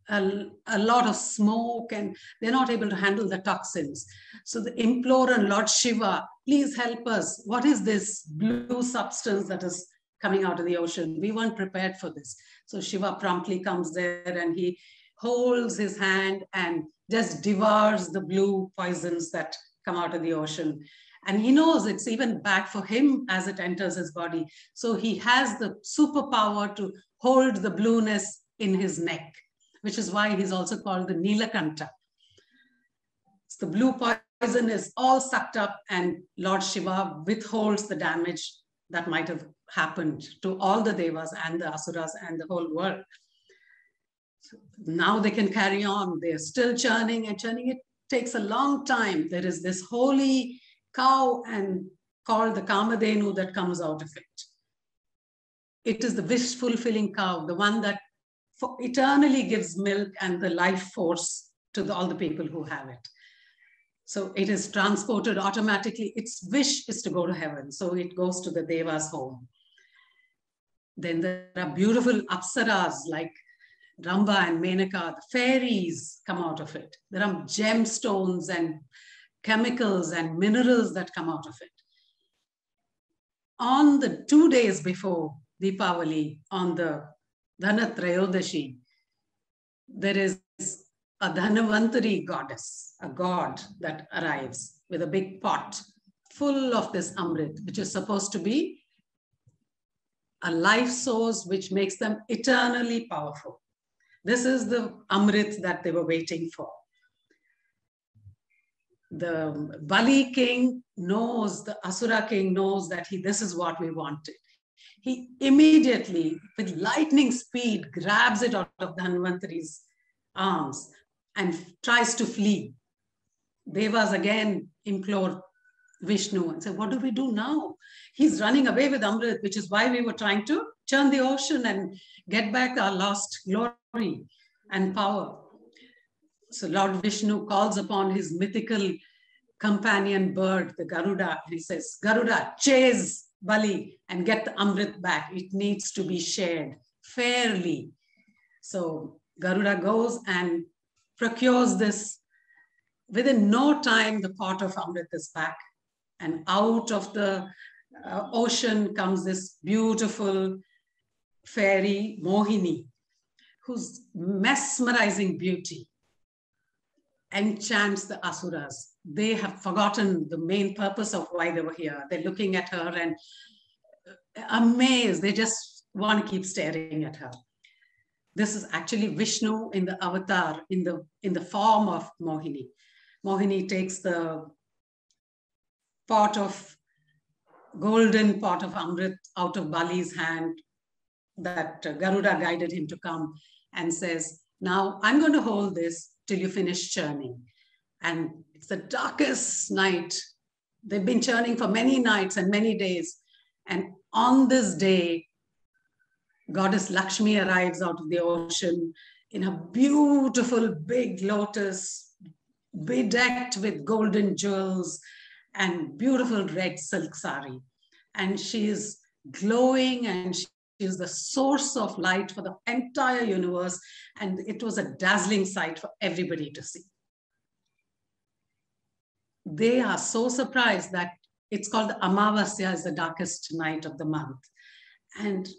a lot of smoke and they're not able to handle the toxins. So they implore on Lord Shiva, please help us. What is this blue substance that is coming out of the ocean? We weren't prepared for this. So Shiva promptly comes there and he holds his hand and just devours the blue poisons that come out of the ocean. And he knows it's even bad for him as it enters his body. So he has the superpower to hold the blueness in his neck, which is why he's also called the Nilakanta. So the blue poison is all sucked up and Lord Shiva withholds the damage that might have happened to all the Devas and the Asuras and the whole world. So now they can carry on. They're still churning and churning. It takes a long time. There is this holy cow and called the Kamadenu that comes out of it. It is the wish-fulfilling cow, the one that eternally gives milk and the life force to all the people who have it. So it is transported automatically. Its wish is to go to heaven. So it goes to the Devas' home. Then there are beautiful apsaras like Ramba and Menaka. The fairies come out of it. There are gemstones and chemicals and minerals that come out of it. On the 2 days before Deepavali, on the Dhanatrayodashi, there is a Dhanvantari goddess, a god that arrives with a big pot full of this Amrit, which is supposed to be a life source which makes them eternally powerful. This is the Amrit that they were waiting for. the Bali king knows, the Asura king knows that this is what we wanted. He immediately, with lightning speed, grabs it out of Dhanvantari's arms and tries to flee. Devas again implore Vishnu and say, what do we do now? He's running away with Amrit, which is why we were trying to churn the ocean and get back our lost glory and power. So Lord Vishnu calls upon his mythical companion bird, the Garuda, and he says, Garuda, chase Bali and get the Amrit back. It needs to be shared fairly. So Garuda goes and procures this. Within no time, the pot of Amrit is back, and out of the ocean comes this beautiful fairy Mohini, whose mesmerizing beauty enchants the Asuras. They have forgotten the main purpose of why they were here. They're looking at her and amazed. They just want to keep staring at her. This is actually Vishnu in the avatar, in the form of Mohini. Mohini takes the pot of golden pot of Amrit out of Bali's hand that Garuda guided him to come, and says, now I'm going to hold this till you finish churning. And it's the darkest night. They've been churning for many nights and many days. And on this day, Goddess Lakshmi arrives out of the ocean in a beautiful big lotus, bedecked with golden jewels and beautiful red silk sari. And she is glowing, and she is the source of light for the entire universe. And it was a dazzling sight for everybody to see. They are so surprised that it's called the Amavasya, is the darkest night of the month. And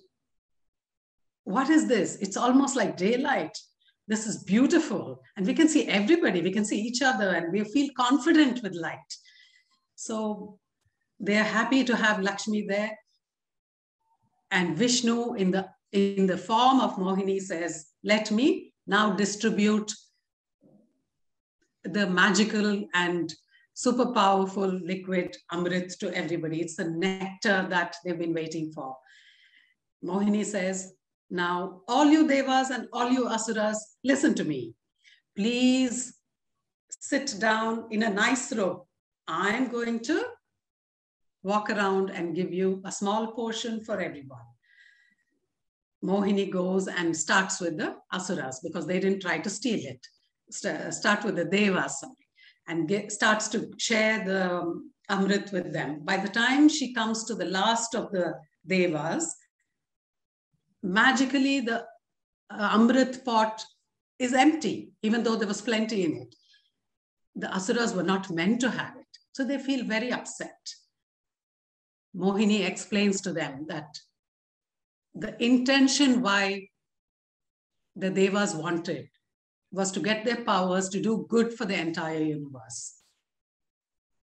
what is this? It's almost like daylight. This is beautiful. And we can see everybody, we can see each other, and we feel confident with light. So they're happy to have Lakshmi there. And Vishnu in the form of Mohini says, let me now distribute the magical and super powerful liquid Amrit to everybody. It's the nectar that they've been waiting for. Mohini says, now all you Devas and all you Asuras, listen to me. Please sit down in a nice row. I'm going to walk around and give you a small portion for everyone. Mohini goes and starts with the Asuras, because they didn't try to steal it. Start with the Devas and starts to share the Amrit with them. By the time she comes to the last of the Devas, magically the Amrit pot is empty, even though there was plenty in it. The Asuras were not meant to have it. So they feel very upset. Mohini explains to them that the intention why the Devas wanted was to get their powers to do good for the entire universe.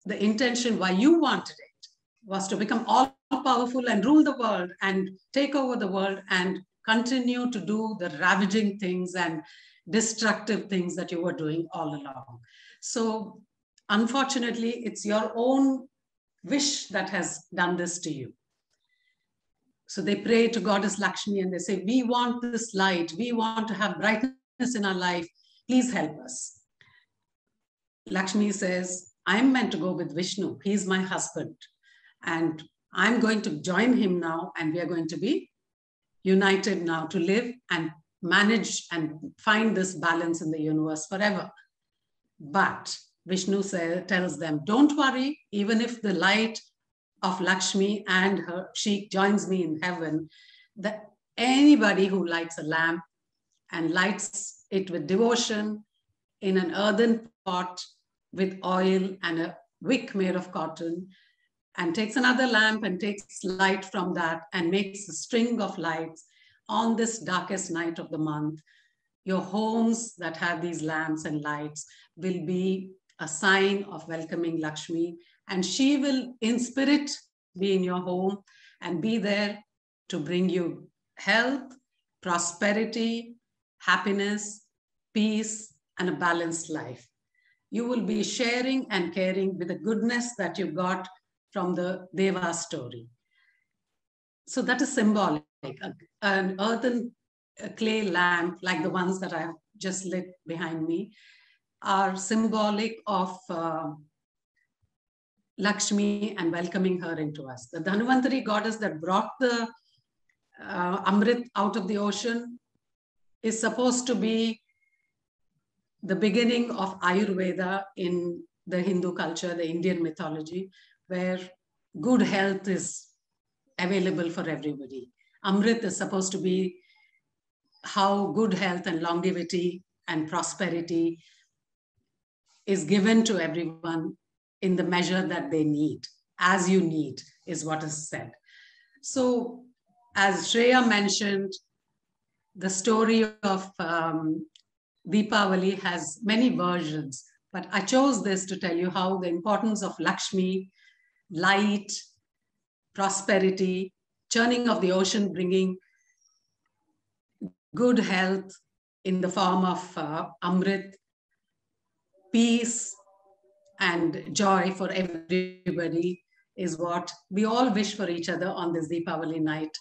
The intention why you wanted it was to become all powerful and rule the world and take over the world and continue to do the ravaging things and destructive things that you were doing all along. So unfortunately, it's your own wish that has done this to you. So they pray to Goddess Lakshmi and they say, we want this light. We want to have brightness in our life. Please help us. Lakshmi says, I'm meant to go with Vishnu. He's my husband. And I'm going to join him now, and we are going to be united now to live and manage and find this balance in the universe forever. But Vishnu tells them, don't worry, even if the light of Lakshmi and she joins me in heaven, that anybody who lights a lamp and lights it with devotion in an earthen pot with oil and a wick made of cotton, and takes another lamp and takes light from that and makes a string of lights on this darkest night of the month, your homes that have these lamps and lights will be a sign of welcoming Lakshmi, and she will in spirit be in your home and be there to bring you health, prosperity, happiness, peace, and a balanced life. you will be sharing and caring with the goodness that you got from the Deva story. So that is symbolic. An earthen clay lamp, like the ones that I have just lit behind me, are symbolic of Lakshmi and welcoming her into us. The Dhanvantari goddess that brought the Amrit out of the ocean is supposed to be the beginning of Ayurveda in the Hindu culture, the Indian mythology, where good health is available for everybody. Amrit is supposed to be how good health and longevity and prosperity is given to everyone in the measure that they need, as you need, is what is said. So as Shreya mentioned, the story of Deepavali has many versions, but I chose this to tell you how the importance of Lakshmi, light, prosperity, churning of the ocean, bringing good health in the form of Amrit, peace and joy for everybody is what we all wish for each other on this Deepavali night,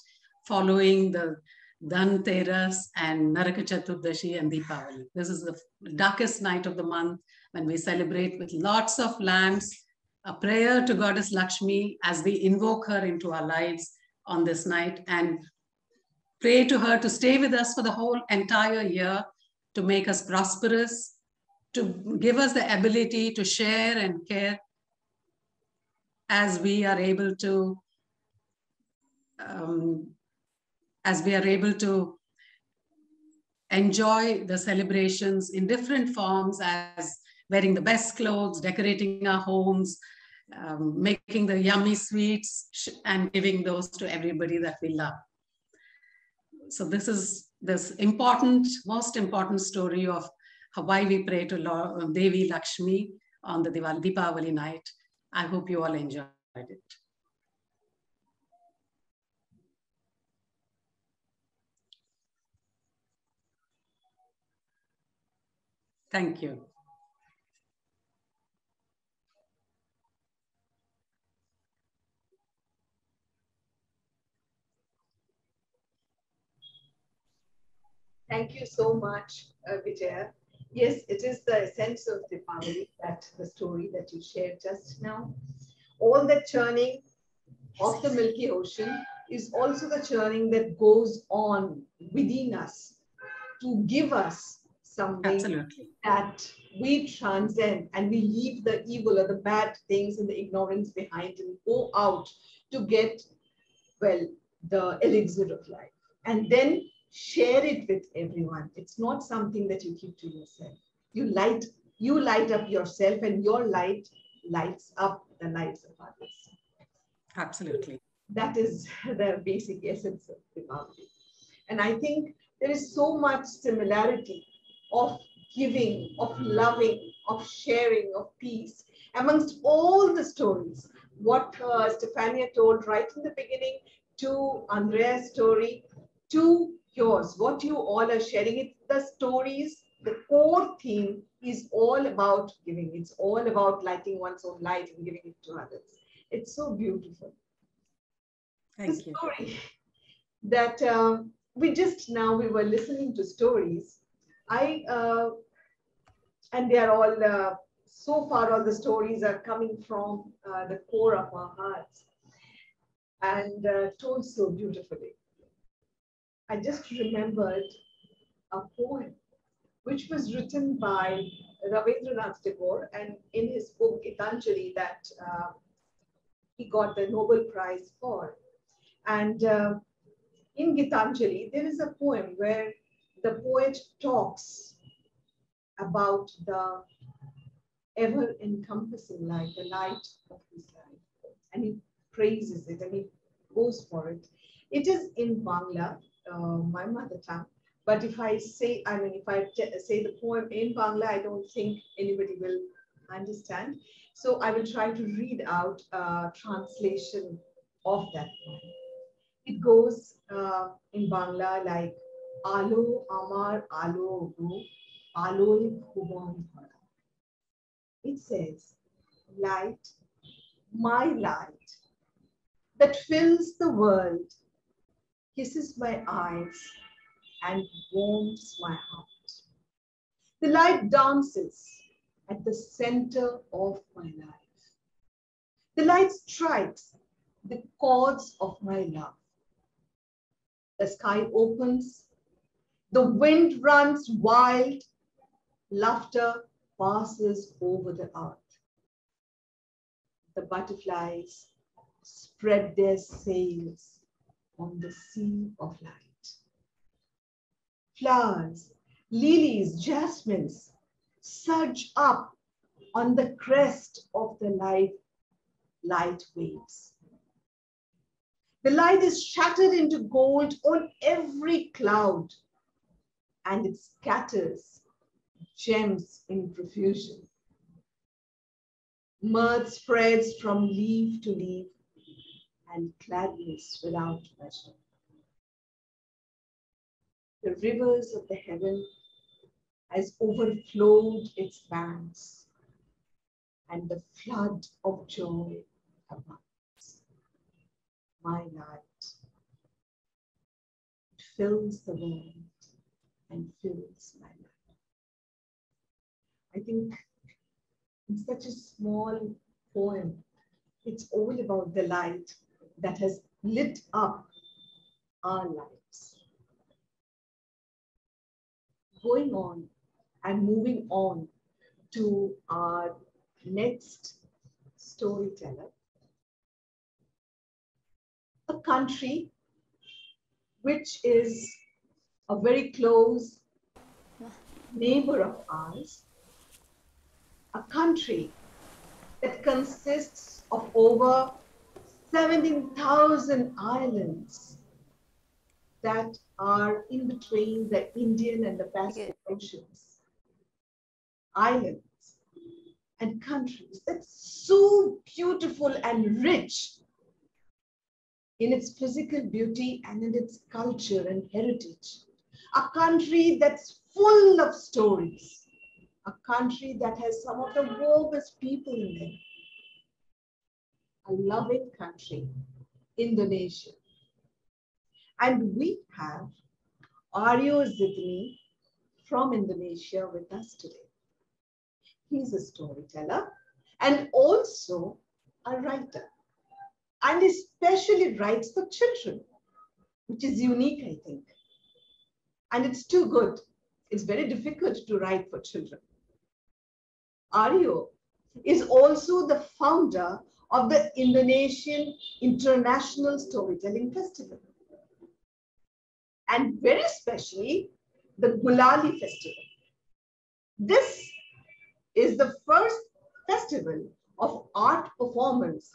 following the Dhan Teras and Naraka Chaturdashi and Deepavali. This is the darkest night of the month when we celebrate with lots of lamps, a prayer to Goddess Lakshmi as we invoke her into our lives on this night and pray to her to stay with us for the whole entire year, to make us prosperous, to give us the ability to share and care as we are able to enjoy the celebrations in different forms, as wearing the best clothes, decorating our homes, making the yummy sweets and giving those to everybody that we love. So this is this important, most important story of why we pray to Lord Devi Lakshmi on the Deepavali night. I hope you all enjoyed it. Thank you. Thank you so much, Vijaya. Yes, it is the essence of Deepavali, that the story that you shared just now. All the churning of the Milky Ocean is also the churning that goes on within us to give us something. Absolutely. That we transcend and we leave the evil or the bad things and the ignorance behind and go out to get, well, the elixir of life. And then share it with everyone. It's not something that you keep to yourself. You light up yourself, and your light lights up the lives of others. Absolutely. That is the basic essence of Deepavali. And I think there is so much similarity of giving, of loving, of sharing, of peace amongst all the stories. What Stefania told right in the beginning, to Andrea's story, to yours, what you all are sharing, it's the stories, the core theme is all about giving. It's all about lighting one's own light and giving it to others. It's so beautiful. Thank you. The story that we were listening to stories. And they are all, so far all the stories are coming from the core of our hearts and told so beautifully. I just remembered a poem which was written by Rabindranath Tagore, and in his book Gitanjali that he got the Nobel Prize for. And in Gitanjali, there is a poem where the poet talks about the ever-encompassing light, the light of his life, and he praises it and he goes for it. It is in Bangla. My mother tongue, but if I say the poem in Bangla, I don't think anybody will understand. So I will try to read out a translation of that poem. It goes in Bangla like, Alo Amar Alo Go, Alo Bhuvan Bhara, It says, light, my light, that fills the world, kisses my eyes and warms my heart. The light dances at the center of my life. The light strikes the chords of my love. The sky opens, the wind runs wild, laughter passes over the earth. The butterflies spread their sails on the sea of light. Flowers, lilies, jasmines surge up on the crest of the light waves. The light is shattered into gold on every cloud, and it scatters gems in profusion. Mirth spreads from leaf to leaf, and gladness without measure. The rivers of the heaven has overflowed its banks, and the flood of joy abounds. My light, it fills the world and fills my life. I think in such a small poem, it's all about the light that has lit up our lives. Going on and moving on to our next storyteller. A country which is a very close neighbor of ours, a country that consists of over 17,000 islands that are in between the Indian and the Pacific Oceans. Islands and countries that's so beautiful and rich in its physical beauty and in its culture and heritage. A country that's full of stories. A country that has some of the warmest people in it. A loving country, Indonesia. And we have Aryo Zidni from Indonesia with us today. He's a storyteller and also a writer. And especially writes for children, which is unique, I think. And it's too good. It's very difficult to write for children. Aryo is also the founder of the Indonesian International Storytelling Festival. And very especially the Gulali Festival. This is the first festival of art performance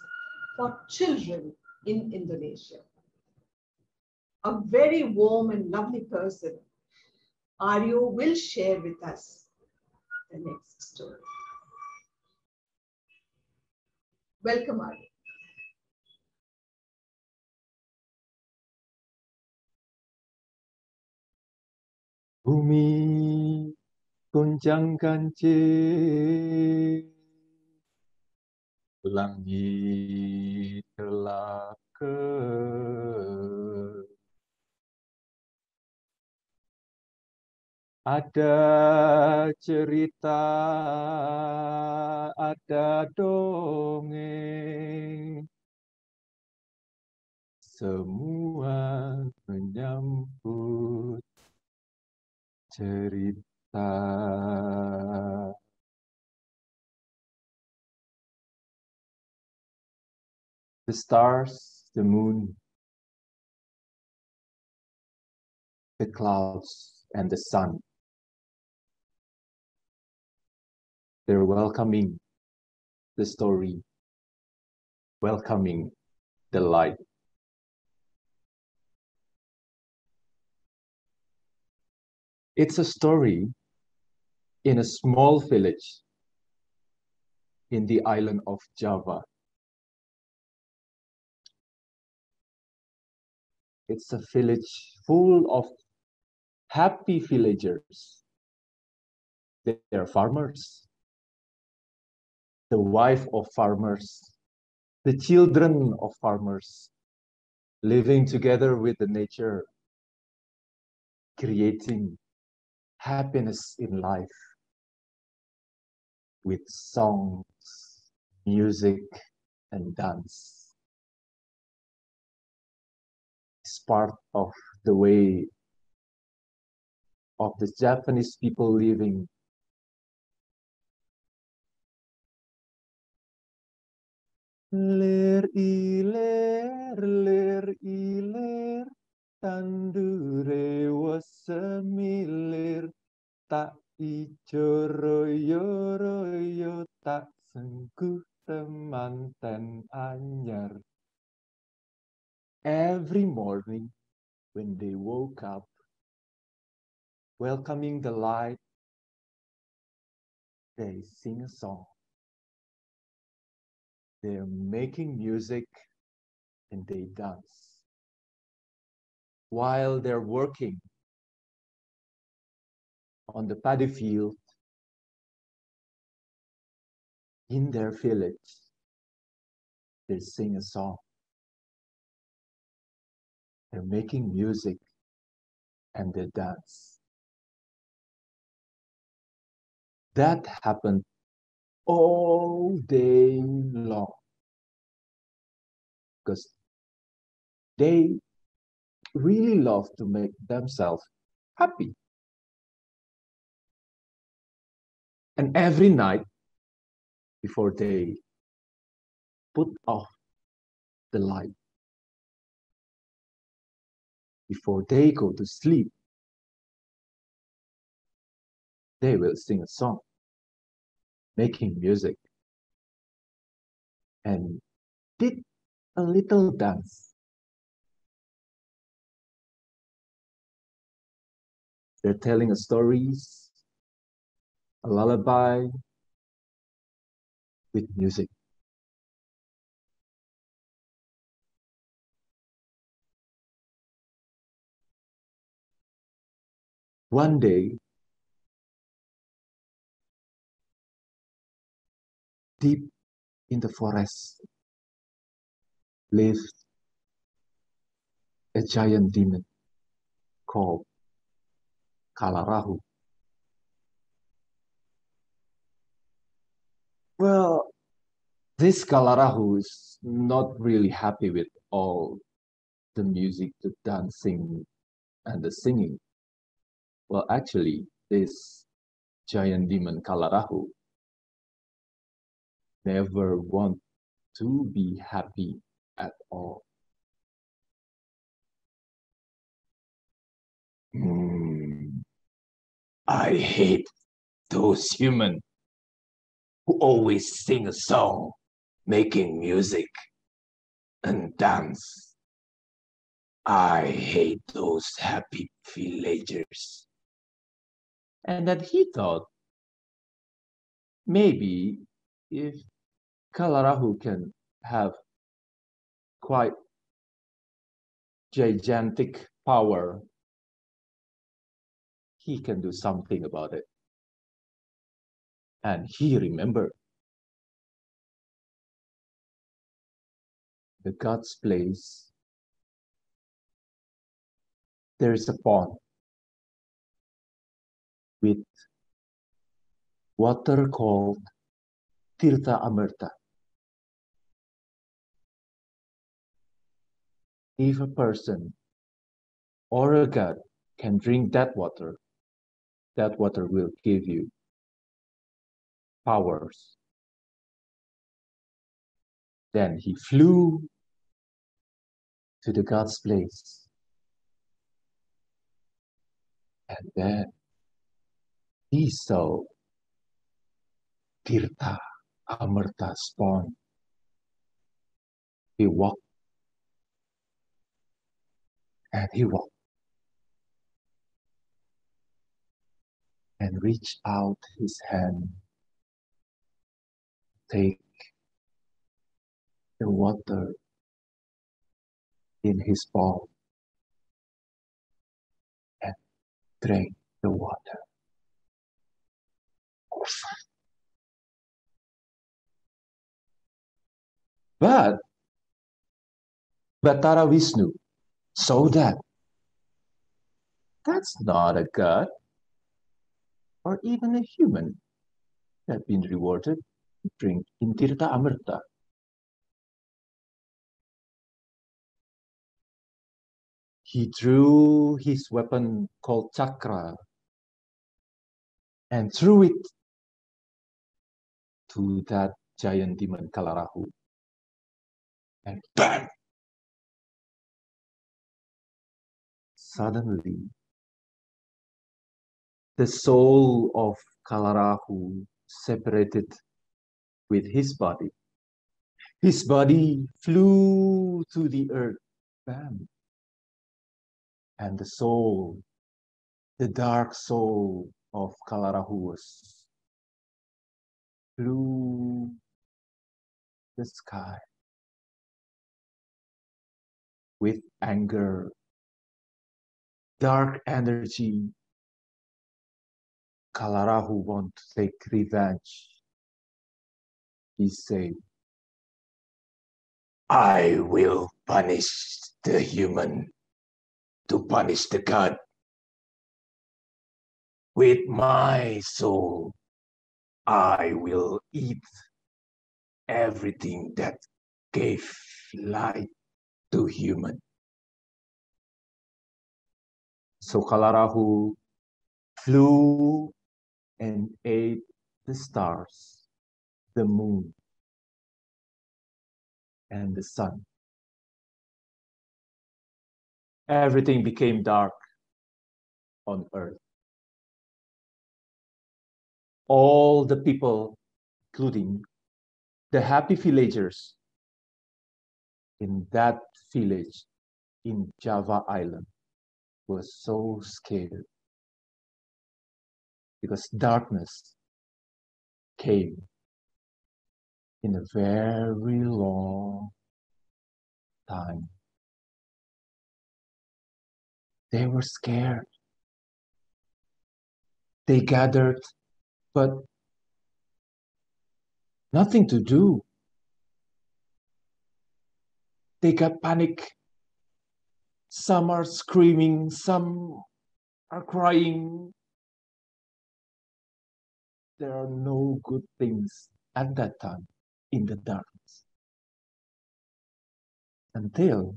for children in Indonesia. A very warm and lovely person, Aryo, will share with us the next story. Welcome, Aryo. Bumi goncang kancing, langit gelap kelam. Ada cerita, ada dongeng, semua menyambut cerita. The stars, the moon, the clouds, and the sun. They're welcoming the story, welcoming the light. It's a story in a small village in the island of Java. It's a village full of happy villagers. They are farmers. the wife of farmers, the children of farmers, living together with the nature, creating happiness in life with songs, music, and dance. It's part of the way of the Japanese people living. Ler iler, tandure was semilir, tak ijo royo, tak sengguh temanten anyar. Every morning when they woke up, welcoming the light, they sing a song. They're making music and they dance. While they're working on the paddy field in their village, they sing a song. They're making music and they dance. That happened all day long, because they really love to make themselves happy. And every night before they put off the light, before they go to sleep, they will sing a song, making music, and did a little dance. They're telling stories, a lullaby with music. One day, deep in the forest, lived a giant demon called Kalarahu. Well, this Kalarahu is not really happy with all the music, the dancing, and the singing. Well, actually, this giant demon Kalarahu never want to be happy at all. I hate those humans who always sing a song, making music, and dance. I hate those happy villagers. And that he thought, maybe if Kalarahu can have quite gigantic power, he can do something about it. And he remembered the God's place. There is a pond with water called Tirta Amerta. If a person or a god can drink that water will give you powers. Then he flew to the god's place. And then he saw Tirta Amerta spawn. He walked and he walked and reached out his hand, take the water in his palm and drank the water. But Tara Vishnu saw that. That's not a god or even a human that has been rewarded to drink in Tirta Amerta. He drew his weapon called chakra and threw it to that giant demon Kalarahu. And bam! Suddenly, the soul of Kalarahu separated with his body. His body flew to the earth. Bam! And the soul, the dark soul of Kalarahu flew the sky with anger, dark energy. Kalarahu want to take revenge. He said, I will punish the human to punish the god with my soul. I will eat everything that gave life to human. So Kalarahu flew and ate the stars, the moon, and the sun. Everything became dark on earth. All the people, including the happy villagers in that village in Java Island, were so scared because darkness came in a very long time. They were scared. They gathered, but nothing to do. They got panic. Some are screaming, some are crying. There are no good things at that time in the darkness. Until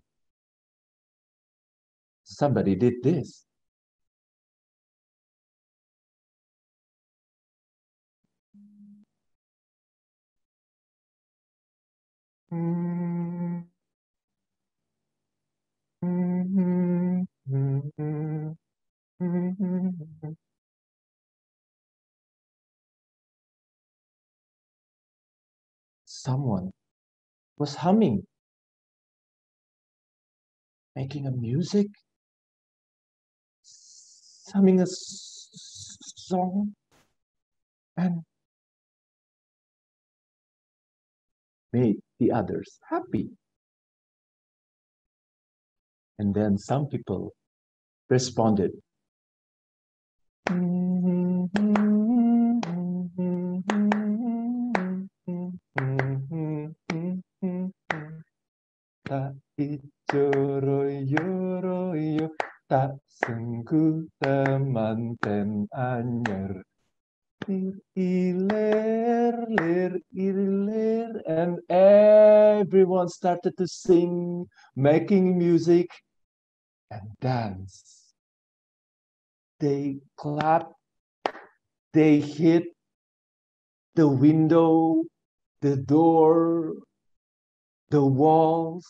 somebody did this. Someone was humming, making a music. Humming a song, and made the others happy. And then some people responded. Tak sungguh teman ten anyer, lir, and everyone started to sing, making music and dance. They clapped, they hit the window, the door, the walls,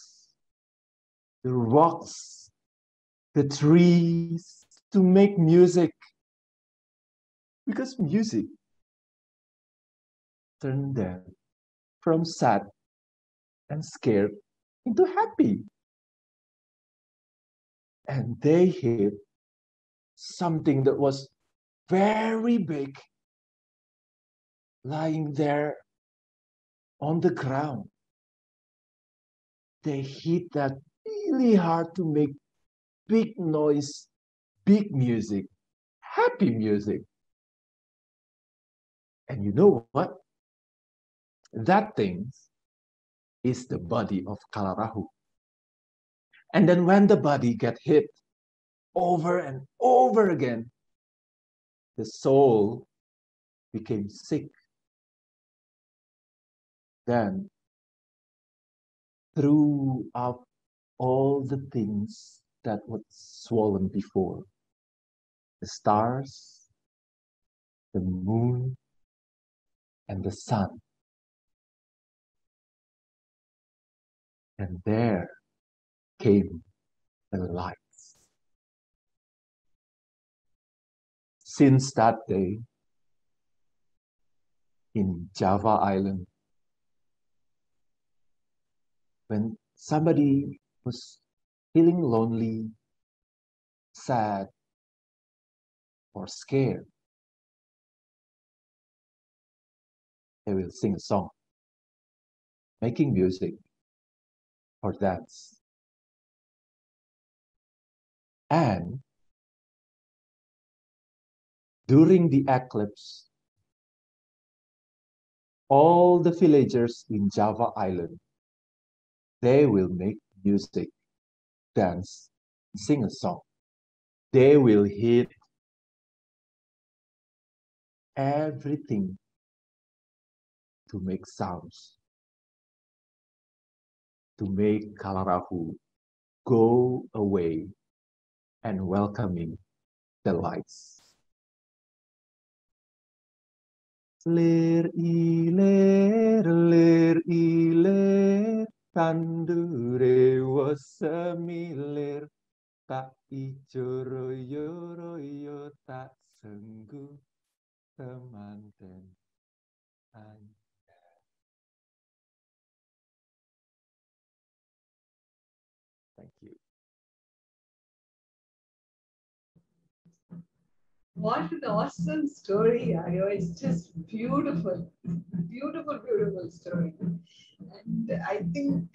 the rocks, the trees, to make music. Because music turned them from sad and scared into happy. And they hit something that was very big lying there on the ground. They hit that really hard to make big noise, big music, happy music. And you know what? That thing is the body of Kalarahu. And then when the body gets hit over and over again, the soul became sick. Then, throughout all the things that were swollen before, the stars, the moon, and the sun. And there came the lights. Since that day, in Java Island, when somebody was feeling lonely, sad, or scared, they will sing a song, making music, or dance. And during the eclipse, all the villagers in Java Island, they will make music, dance, sing a song. They will hit everything to make sounds, to make Kalarahu go away and welcoming the lights. Ler I ler, tandure wasemi ler, tak ijoro yoro yo tak senggu temanten. Thank you. What an awesome story, Aryo. It's just beautiful, beautiful, beautiful story. And I think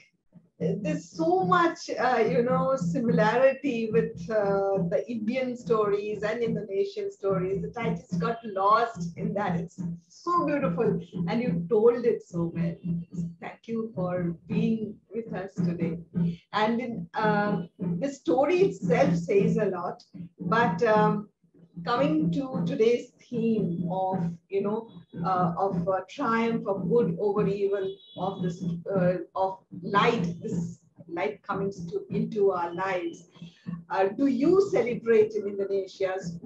there's so much, similarity with the Indian stories and Indonesian stories that I just got lost in that. It's so beautiful and you told it so well. Thank you for being with us today. And the story itself says a lot, but coming to today's theme of, triumph of good over evil, of this, of light, this light comes into our lives. Do you celebrate in Indonesia's,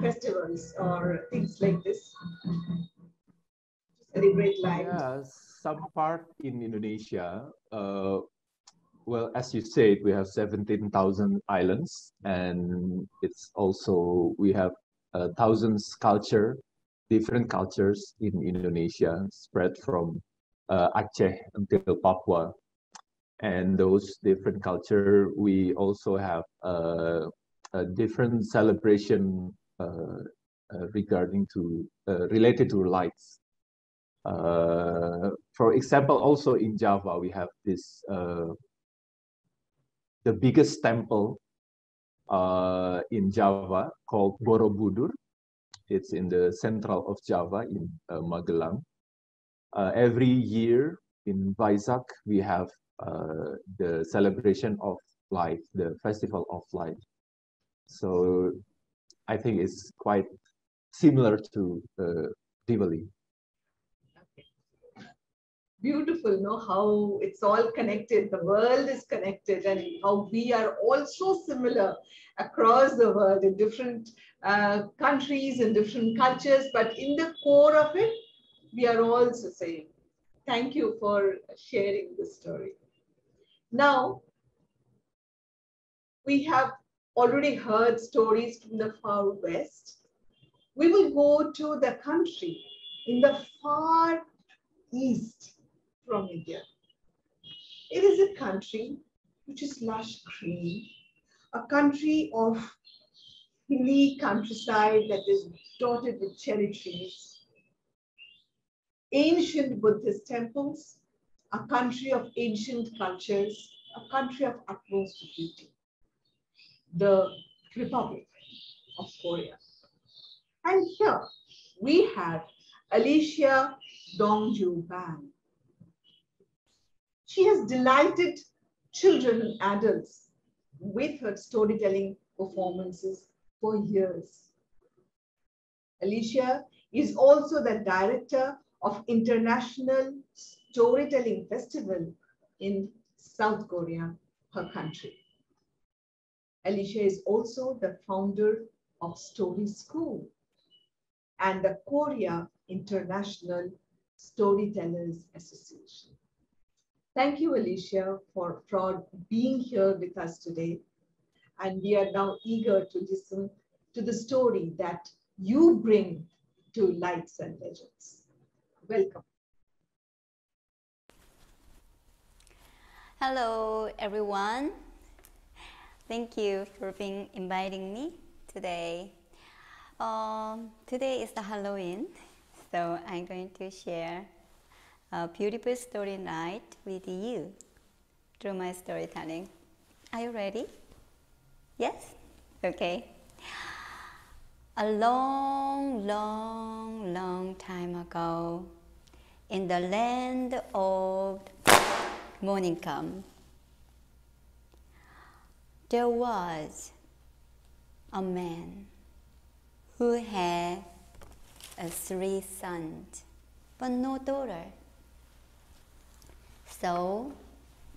festivals or things like this? Celebrate light? Yeah, some part in Indonesia. Well, as you said, we have 17,000 islands, and it's also, we have thousands culture, different cultures in Indonesia spread from Aceh until Papua. And those different culture, we also have a different celebration regarding to, related to lights. For example, also in Java, we have this, the biggest temple in Java called Borobudur. It's in the central of Java in Magelang. Every year in Waisak, we have the celebration of life, the festival of life. So I think it's quite similar to Diwali. Beautiful, no? How it's all connected, the world is connected, and how we are also similar across the world in different countries and different cultures, but in the core of it, we are all the same. Thank you for sharing this story. Now, we have already heard stories from the far west. We will go to the country in the far east from India. It is a country which is lush green, a country of hilly countryside that is dotted with cherry trees, ancient Buddhist temples, a country of ancient cultures, a country of utmost beauty, the Republic of Korea. And here we have Alicia Dongjoo Bang. She has delighted children and adults with her storytelling performances for years. Alicia is also the director of International Storytelling Festival in South Korea, her country. Alicia is also the founder of Story School and the Korea International Storytellers Association. Thank you, Alicia, for being here with us today. And we are now eager to listen to the story that you bring to Lights and Legends. Welcome. Hello, everyone. Thank you for inviting me today. Today is the Halloween, so I'm going to share a beautiful story night with you through my storytelling. Are you ready? Yes? Okay. A long, long, long time ago, in the land of morning come, there was a man who had three sons, but no daughter. So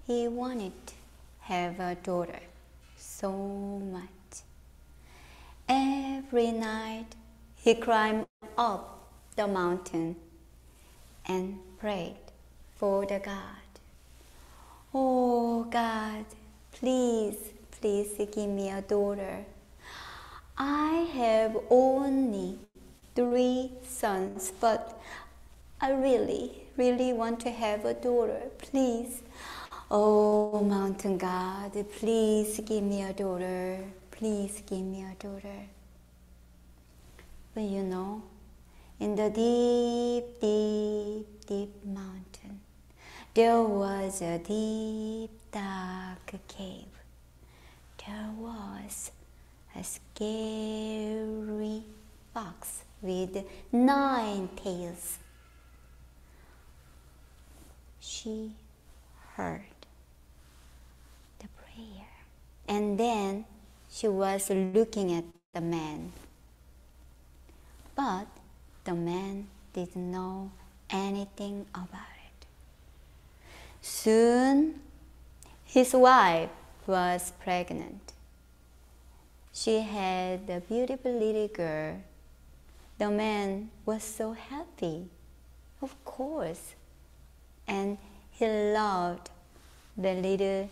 he wanted to have a daughter so much. Every night he climbed up the mountain and prayed for the God. Oh God, please give me a daughter. I have only three sons, but I really want to have a daughter, please. Oh mountain God, please give me a daughter. Please give me a daughter. But you know, in the deep, deep, deep mountain, there was a deep, dark cave. There was a scary fox with 9 tails. She heard the prayer, and then she was looking at the man, but the man didn't know anything about it. Soon, his wife was pregnant. She had a beautiful little girl. The man was so happy, of course, and he loved the little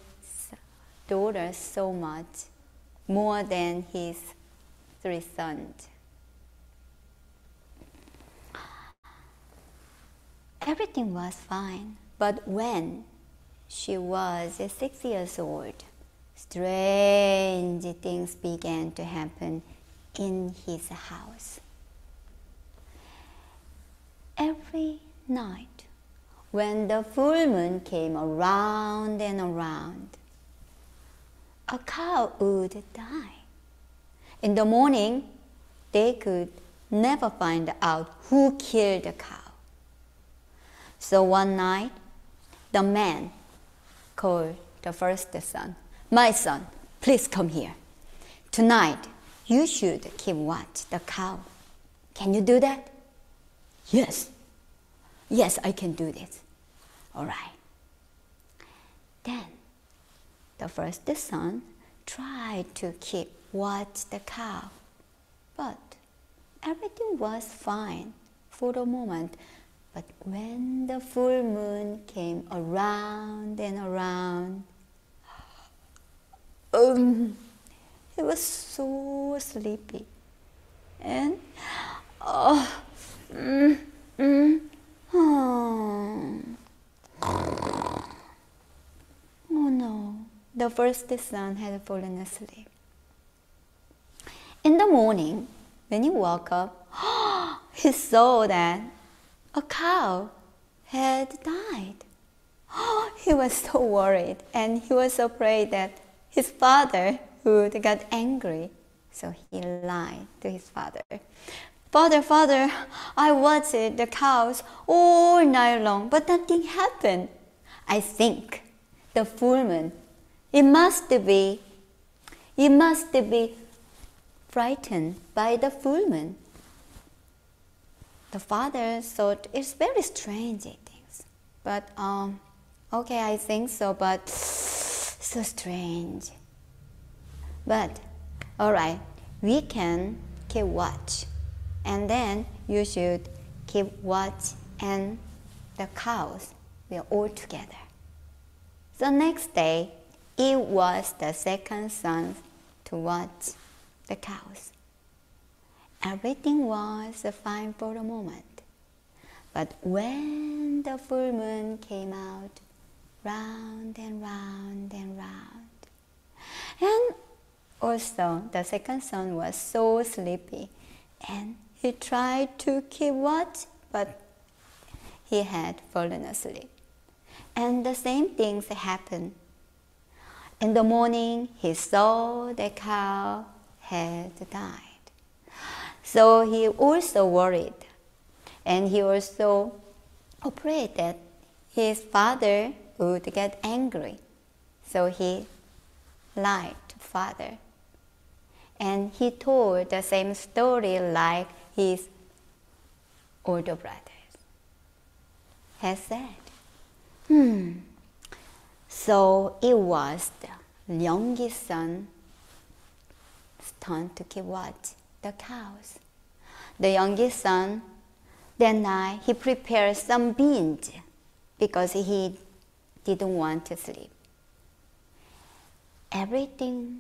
daughter so much, more than his 3 sons. Everything was fine, but when she was 6 years old, strange things began to happen in his house. Every night, when the full moon came around and around, a cow would die. In the morning, they could never find out who killed the cow. So one night, the man called the first son. My son, please come here. Tonight, you should keep watch the cow. Can you do that? Yes. Yes, I can do this. All right. Then, the first son tried to keep watch the cow, but everything was fine for the moment. But when the full moon came around and around, he was so sleepy, and oh no. The first son had fallen asleep. In the morning, when he woke up, he saw that a cow had died. He was so worried, and he was afraid that his father would get angry. So he lied to his father. Father, I watched the cows all night long, but nothing happened. I think the full moon, it must be frightened by the full moon. The father thought it's very strange things, but okay, I think so, but so strange. But all right, we can keep watch, and then you should keep watch, and the cows were all together. The next day, it was the second son to watch the cows. Everything was fine for a moment, but when the full moon came out, round and round and round, and also the second son was so sleepy, and he tried to keep watch, but he had fallen asleep. And the same things happened. In the morning, he saw the cow had died. So he also worried, and he also afraid that his father would get angry. So he lied to father, and he told the same story like his older brothers had said. So it was the youngest son's turn to keep watch the cows. The youngest son, that night, he prepared some beans because he didn't want to sleep. Everything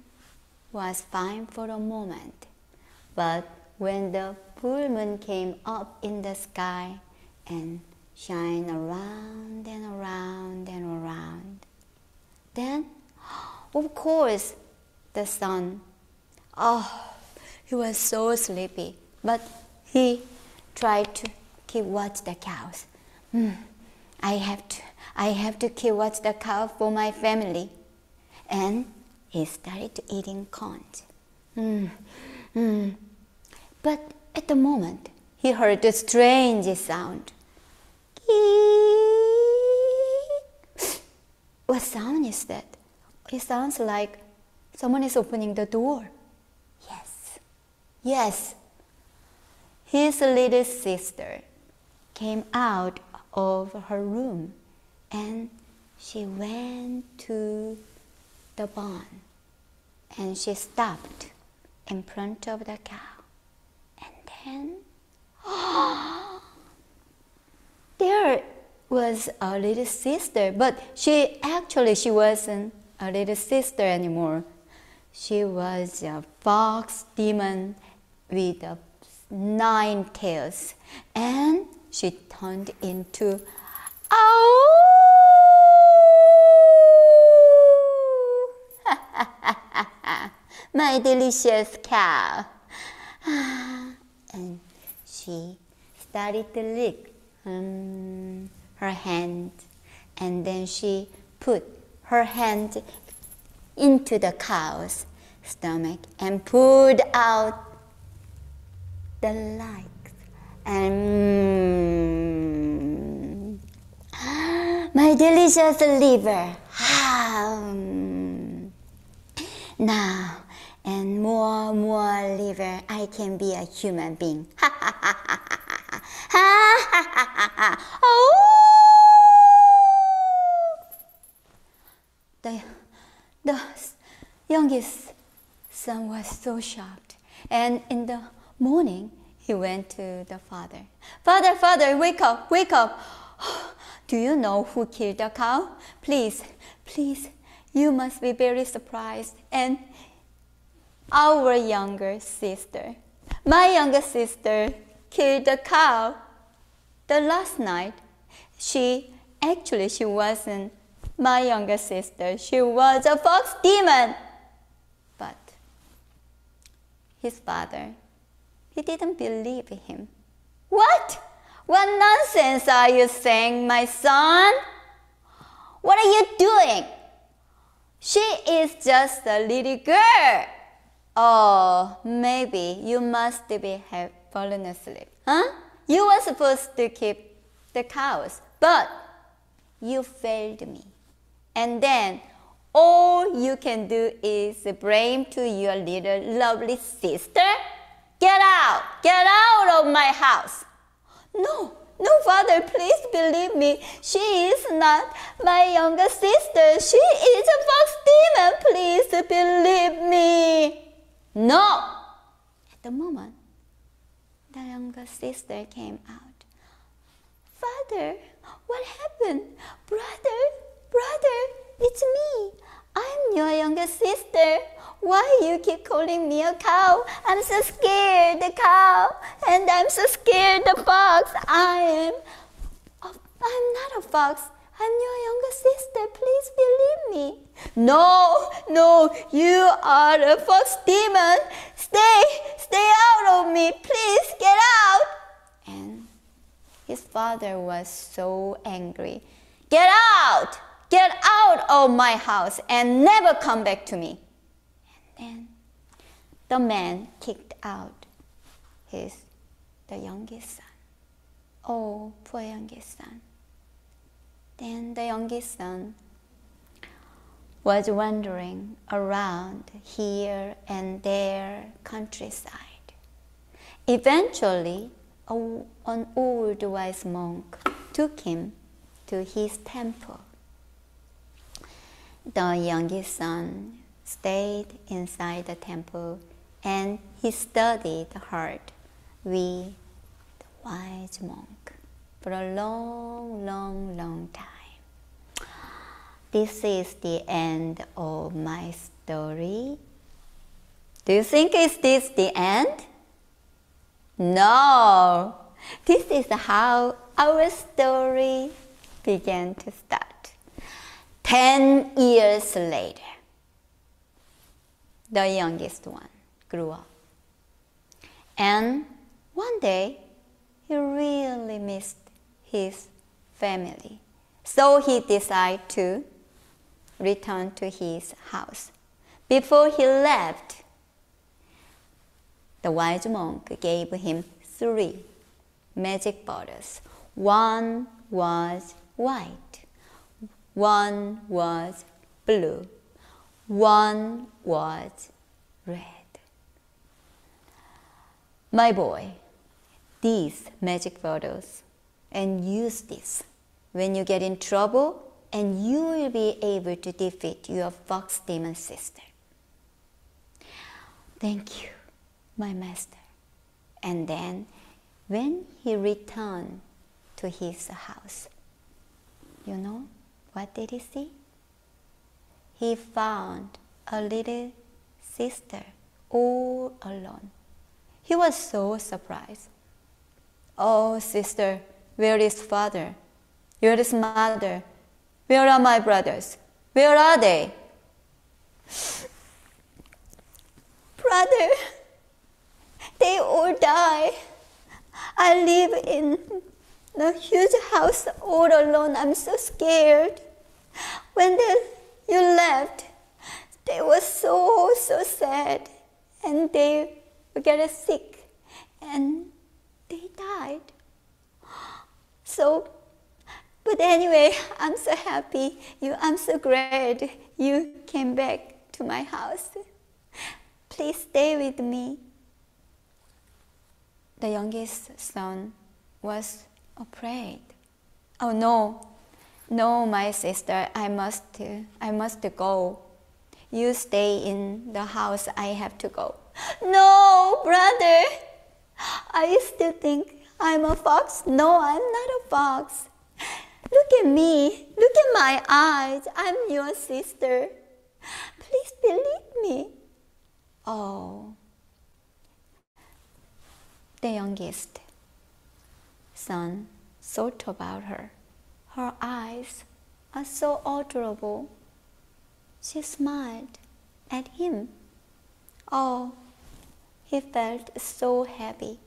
was fine for a moment, but when the full moon came up in the sky and shine around and around and around, then, of course, the sun, he was so sleepy, but he tried to keep watch the cows. I have to keep watch the cow for my family. And he started eating corns. But at the moment, he heard a strange sound. What sound is that? It sounds like someone is opening the door. Yes, his little sister came out of her room, and she went to the barn, and she stopped in front of the cow. And then, there was a little sister, but she wasn't a little sister anymore. She was a fox demon with 9 tails, and she turned into ow! My delicious cow. And she started to lick her hand, and then she put her hand into the cow's stomach and pulled out the light, and my delicious liver. Now, and more liver, I can be a human being. The youngest son was so shocked, and in the morning, he went to the father. Father, wake up, wake up. Do you know who killed the cow? Please, you must be very surprised. And our younger sister, my younger sister, killed the cow. The last night, she wasn't my younger sister. She was a fox demon. But his father, he didn't believe him. What nonsense are you saying, my son? What are you doing? She is just a little girl. Oh, maybe you must have fallen asleep. You were supposed to keep the cows, but you failed me. And then all you can do is blame to your little lovely sister. Get out of my house. No, no, Father, please believe me. She is not my younger sister. She is a fox demon. Please believe me. No. At the moment, the younger sister came out. Father, what happened? Brother, brother, it's me. I'm your younger sister. Why you keep calling me a cow? I'm so scared, the cow. And I'm so scared, the fox. I'm not a fox. I'm your younger sister. Please believe me. No, no, you are a fox demon. Stay out of me. Please get out. And his father was so angry. Get out. Get out of my house and never come back to me. And then the man kicked out the youngest son. Oh, poor youngest son. Then the youngest son was wandering around here and there countryside. Eventually, an old wise monk took him to his temple. The youngest son stayed inside the temple and he studied hard with the wise monk for a long, long, long time. This is the end of my story. Do you think is this the end? No! This is how our story began to start. 10 years later, the youngest one grew up. And one day, he really missed his family. So he decided to return to his house. Before he left, the wise monk gave him 3 magic bottles. One was white. One was blue, one was red. My boy, these magic bottles, and use this when you get in trouble, and you will be able to defeat your fox demon sister. Thank you, my master. And then when he returned to his house, you know, what did he see? He found a little sister all alone. He was so surprised. Oh, sister, where is father? Where is mother? Where are my brothers? Where are they? Brother, they all die. I live in the huge house all alone. I'm so scared. When you left, they were so sad, and they got sick, and they died. So, but anyway, I'm so happy. I'm so glad you came back to my house. Please stay with me. The youngest son was afraid. Oh no, no, my sister, I must go. You stay in the house, I have to go. No, brother, I still think I'm a fox. No, I'm not a fox. Look at me, look at my eyes. I'm your sister. Please believe me. Oh, the youngest son thought about her. Her eyes are so adorable. She smiled at him. Oh, he felt so happy.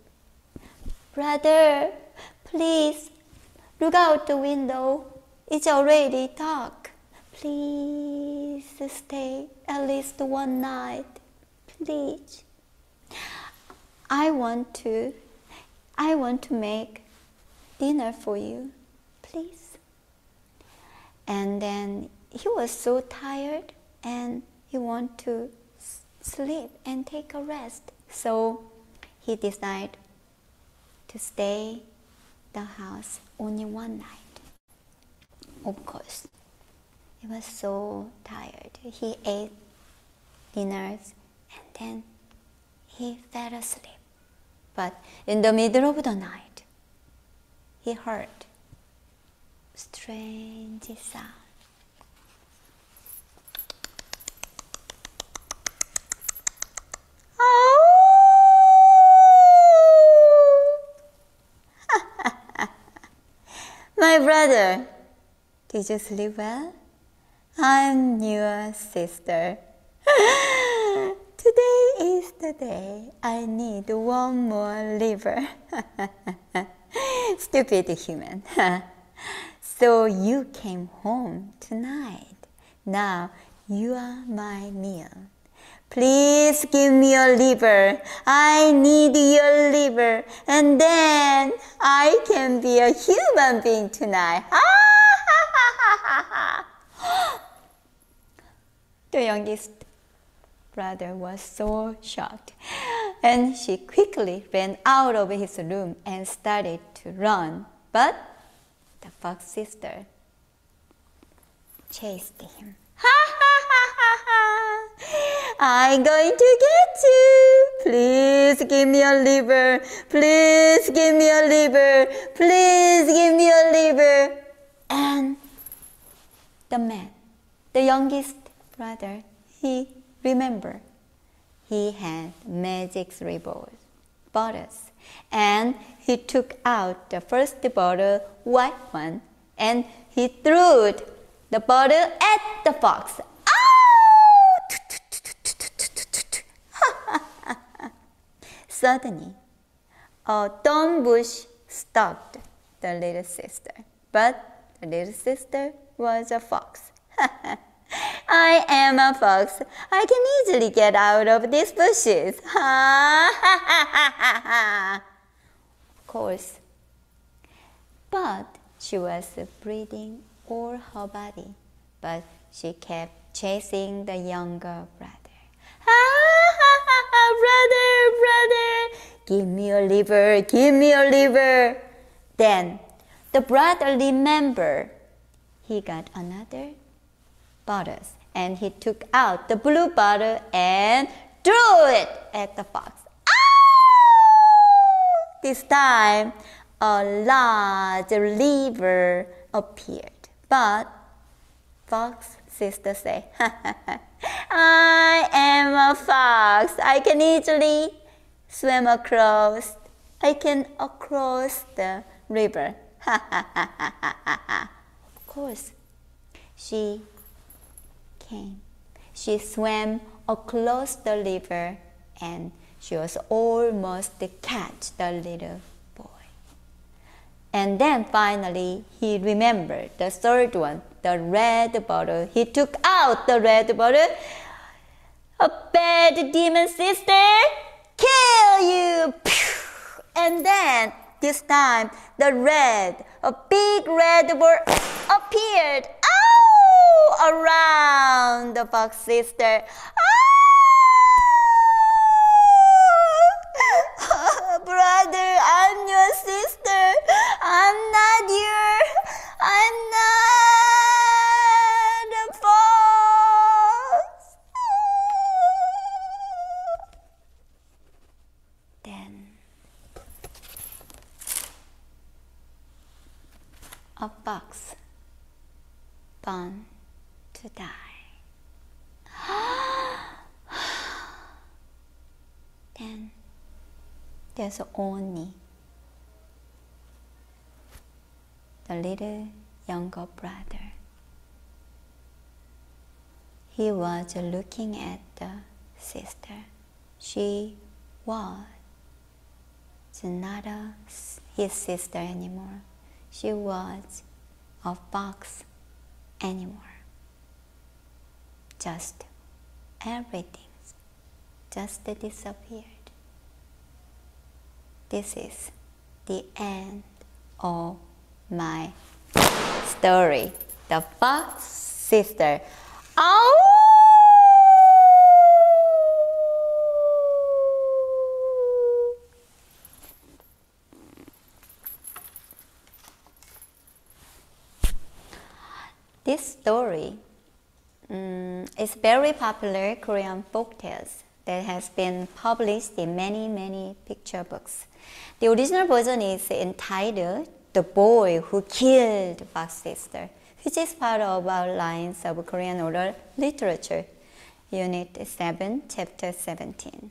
Brother, please look out the window. It's already dark. Please stay at least one night. Please. I want to make dinner for you, please. And then he was so tired and he wanted to sleep and take a rest. So he decided to stay the house only one night. Of course, he was so tired. He ate dinners and then he fell asleep. But in the middle of the night, he heard strange sound. My brother, did you sleep well? I'm your sister. Today is the day I need one more liver. Stupid human. So you came home tonight. Now you are my meal. Please give me your liver. I need your liver. And then I can be a human being tonight. The youngest brother was so shocked. And she quickly ran out of his room and started to run. But the fox sister chased him. I'm going to get you. Please give me your liver. Please give me your liver. Please give me your liver. And the man, the youngest brother, he remembered he had magic three bottles. And he took out the first bottle, white one, and he threw the bottle at the fox. Suddenly, a thorn bush stopped the little sister, but the little sister was a fox. I am a fox. I can easily get out of these bushes. Of course. But she was bleeding all her body, but she kept chasing the younger brother. Brother, brother, give me your liver, give me your liver. Then the brother remembered he got another bottle and he took out the blue bottle and threw it at the fox. Oh! This time a large liver appeared, but fox sister said, I am a fox. I can easily swim across. I can across the river. Of course, she came. She swam across the river and she was almost catch the little boy. And then finally he remembered the third one, the red bottle. He took out the red bottle. A bad demon sister, kill you! And then, this time, the red, a big red ball appeared. Ow! Around the fox sister. Ow! Brother, I'm your sister. I'm not your... I'm not a fox. Then a fox born to die. Then there's only the little younger brother. He was looking at the sister. She was not his sister anymore. She was a fox anymore. Just everything just disappeared. This is the end of my story. the fox sister. Oh! This story is very popular Korean folk tales that has been published in many picture books. The original version is entitled The Boy Who Killed Fox Sister, which is part of our Lines of Korean Oral Literature, Unit 7, Chapter 17.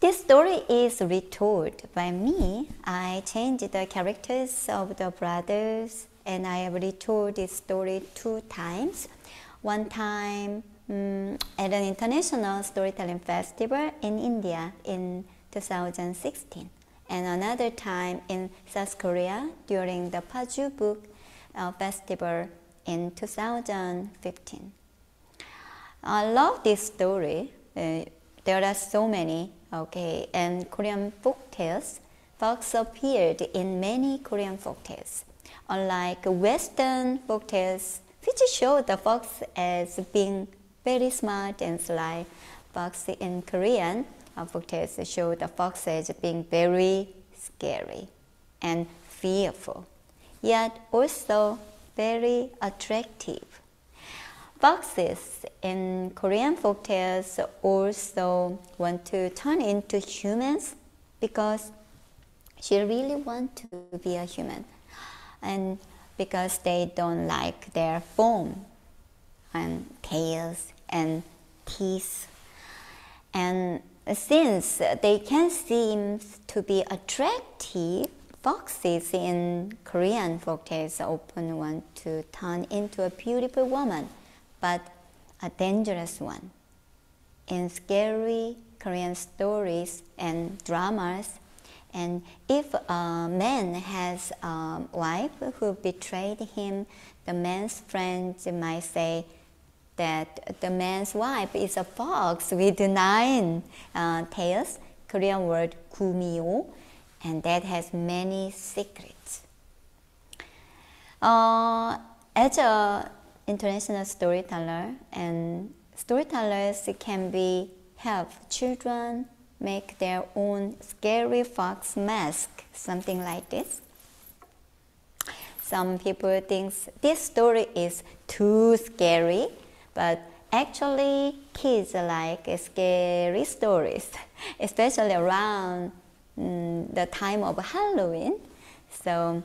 This story is retold by me. I changed the characters of the brothers, and I have retold this story 2 times. One time at an International Storytelling Festival in India in 2016, and another time in South Korea during the Paju Book Festival in 2015. I love this story. There are so many, okay, and Korean folktales. Fox appeared in many Korean folktales. Unlike Western folktales, which show the fox as being very smart and sly, fox in Korean folktales show the fox as being very scary and fearful, yet also very attractive. Foxes in Korean folktales also want to turn into humans because she really wants to be a human, and because they don't like their form and tails and teeth. And since they can seem to be attractive, foxes in Korean folktales often want to turn into a beautiful woman, but a dangerous one. In scary Korean stories and dramas, and if a man has a wife who betrayed him, the man's friends might say that the man's wife is a fox with 9 tails, Korean word gumio, and that has many secrets. As an international storyteller, and storytellers can be help children make their own scary fox mask, something like this. Some people think this story is too scary, but actually kids like scary stories, especially around the time of Halloween. So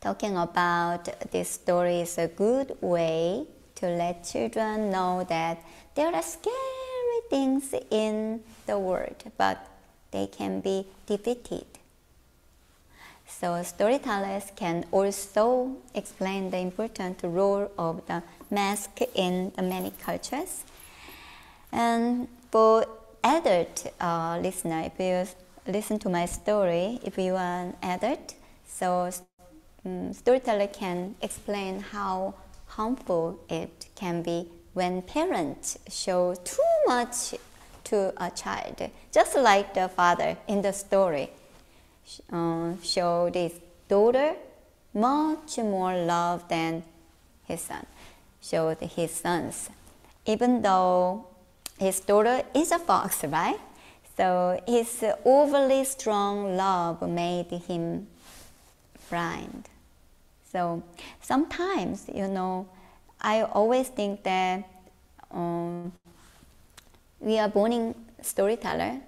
talking about this story is a good way to let children know that there are scary things in the world, but they can be defeated. So storytellers can also explain the important role of the mask in the many cultures. And for adult listener, if you listen to my story, if you are an adult, so storyteller can explain how harmful it can be when parents show too much to a child, just like the father in the story showed his daughter much more love than his son showed his sons, even though his daughter is a fox, right? So his overly strong love made him blind. So sometimes, you know, I always think that we are born storyteller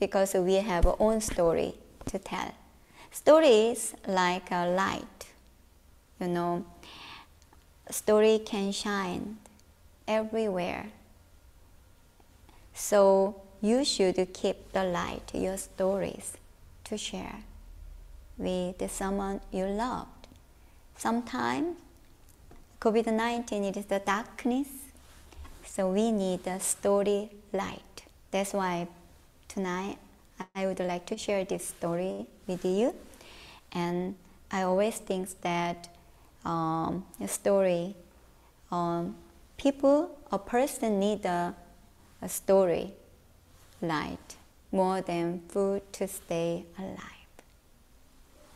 because we have our own story to tell. Stories like a light, you know, story can shine everywhere. So you should keep the light, your stories, to share with someone you loved. Sometimes COVID-19 is the darkness, so we need a story light. That's why tonight I would like to share this story with you. And I always think that a story, a person need a story light more than food to stay alive.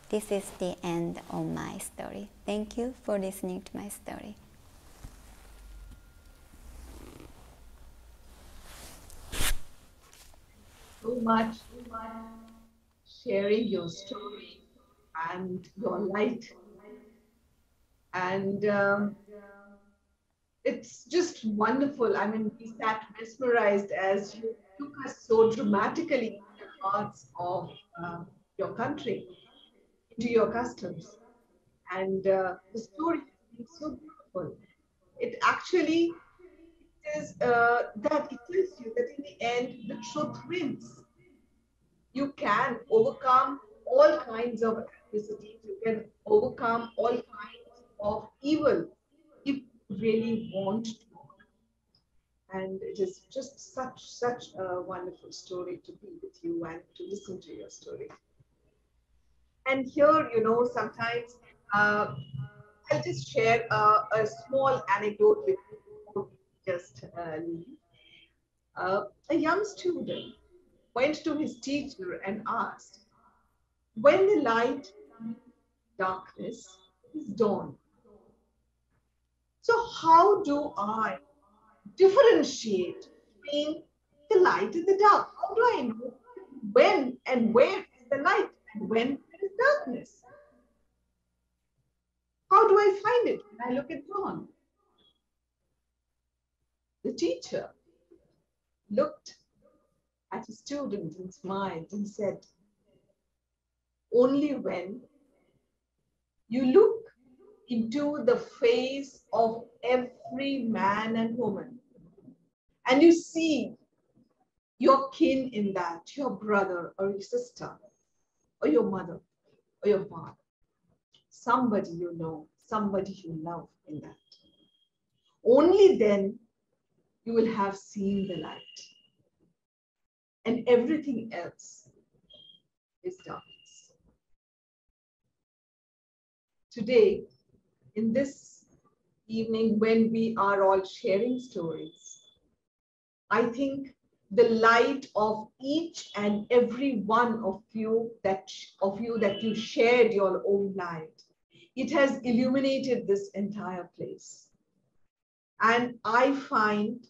This is the end of my story. Thank you for listening to my story. So much sharing your story and your light, and it's just wonderful. I mean, we sat mesmerized as you took us so dramatically into the parts of your country, into your customs, and the story is so beautiful. It actually is that it tells you that in the end, the truth wins. You can overcome all kinds of adversity. You can overcome all kinds of evil if you really want to. And it is just such a wonderful story to be with you and to listen to your story. And here, you know, sometimes I'll just share a small anecdote with you. Just a young student went to his teacher and asked, when the light darkness is dawn, so how do I differentiate between the light and the dark? How do I know when and where is the light and when is darkness? How do I find it when I look at dawn? The teacher looked at his student and smiled and said, only when you look into the face of every man and woman and you see your kin in that, your brother or your sister or your mother or your father, somebody you know, somebody you love in that. Only then you will have seen the light, and everything else is darkness. Today, in this evening, when we are all sharing stories, I think the light of each and every one of you that you shared your own light, it has illuminated this entire place. And I find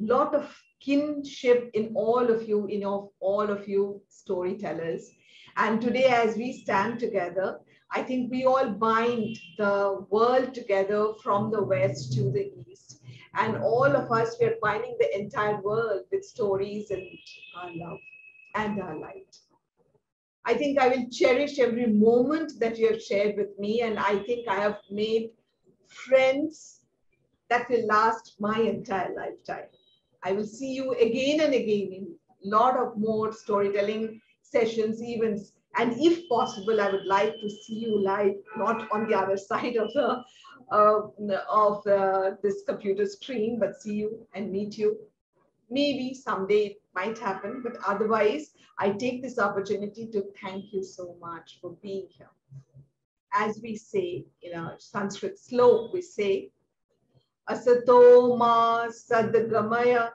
lot of kinship in all of you, in all of you storytellers. And today, as we stand together, I think we all bind the world together from the west to the east. And all of us, we are binding the entire world with stories and our love and our light. I think I will cherish every moment that you have shared with me. And I think I have made friends that will last my entire lifetime. I will see you again and again in a lot of more storytelling sessions, events. And if possible, I would like to see you live, not on the other side of this computer screen, but see you and meet you. Maybe someday it might happen, but otherwise, I take this opportunity to thank you so much for being here. As we say in our Sanskrit slok, we say, Asato ma sadgamaya,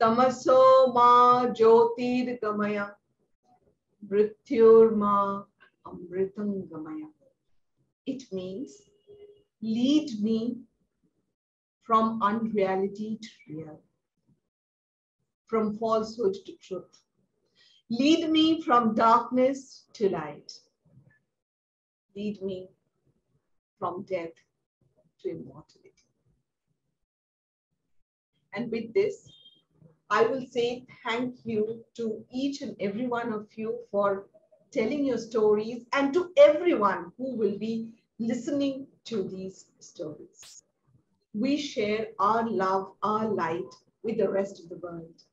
tamaso ma jyotirgamaya, mrityur ma amritangamaya. It means, lead me from unreality to real, from falsehood to truth. Lead me from darkness to light. Lead me from death to immortality. And with this, I will say thank you to each and every one of you for telling your stories, and to everyone who will be listening to these stories. We share our love, our light with the rest of the world.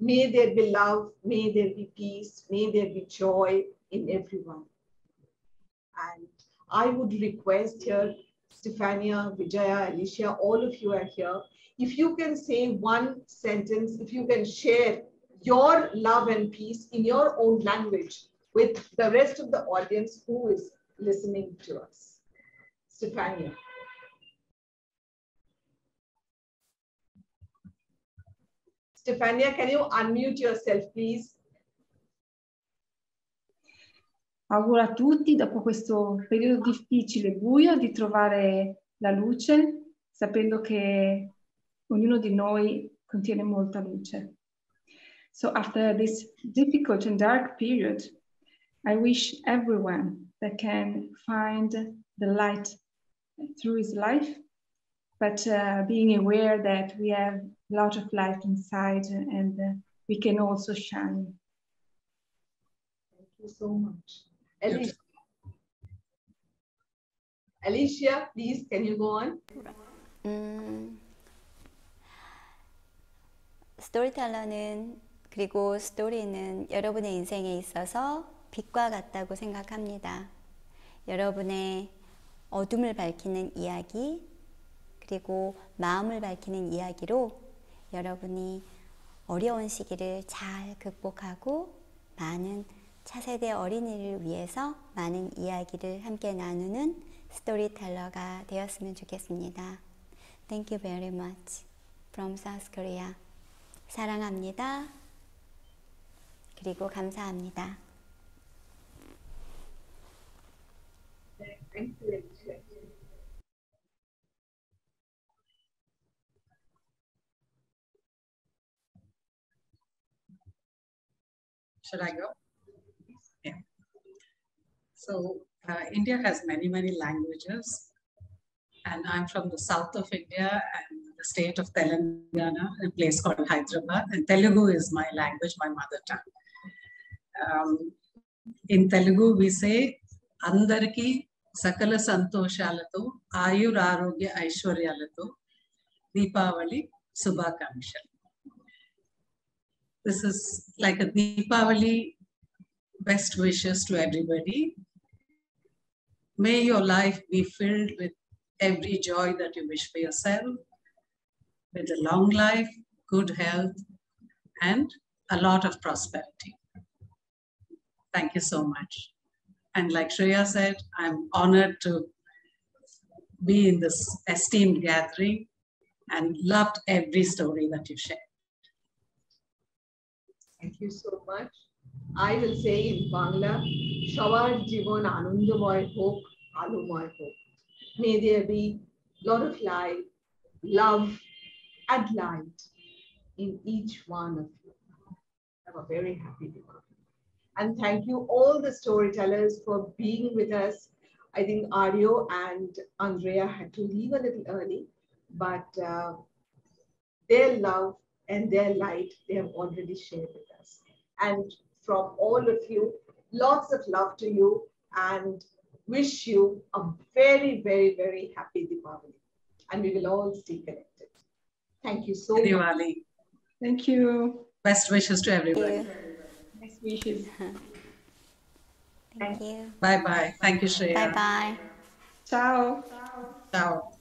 May there be love, may there be peace, may there be joy in everyone. And I would request here, Stefania, Vijaya, Alicia, all of you are here. If you can say one sentence, if you can share your love and peace in your own language with the rest of the audience who is listening to us. Stefania. Stefania, can you unmute yourself, please? Auguro a tutti, dopo questo periodo difficile e buio, di trovare la luce, sapendo che ognuno di noi contiene molta luce. So after this difficult and dark period, I wish everyone that can find the light through his life, but being aware that we have a lot of light inside and we can also shine. Thank you so much. Alicia. Alicia, please, can you go on? 스토리텔러는 그리고 스토리는 여러분의 인생에 있어서 빛과 같다고 생각합니다. 여러분의 어둠을 밝히는 이야기 그리고 마음을 밝히는 이야기로 여러분이 어려운 시기를 잘 극복하고 많은 차세대 어린이를 위해서 많은 이야기를 함께 나누는 스토리텔러가 되었으면 좋겠습니다. Thank you very much. From South Korea. 사랑합니다. 그리고 감사합니다. Thank you. Should I go? Yeah. So India has many, many languages. And I'm from the south of India and the state of Telangana, a place called Hyderabad. And Telugu is my language, my mother tongue. In Telugu, we say, Andarki Sakala Santoshalato, Ayur Arogya Aishwaryalato, Deepavali Subhakamsha. This is like a Deepavali best wishes to everybody. May your life be filled with every joy that you wish for yourself, with a long life, good health, and a lot of prosperity. Thank you so much. And like Shreya said, I'm honored to be in this esteemed gathering and loved every story that you shared. Thank you so much. I will say in Bangla, Shawar Jivon Anundamoy Hope, Alumoy Hope. May there be a lot of light, love, and light in each one of you. Have a very happy day. And thank you all the storytellers for being with us. I think Aryo and Andrea had to leave a little early, but their love and their light, they have already shared with us. And from all of you, lots of love to you and wish you a very, very, very happy Diwali. And we will all stay connected. Thank you so much. Diwali. Thank you. Best wishes to everybody. Best wishes. Thank you. Bye bye. Thank you, Shreya. Bye bye. Ciao. Ciao. Ciao.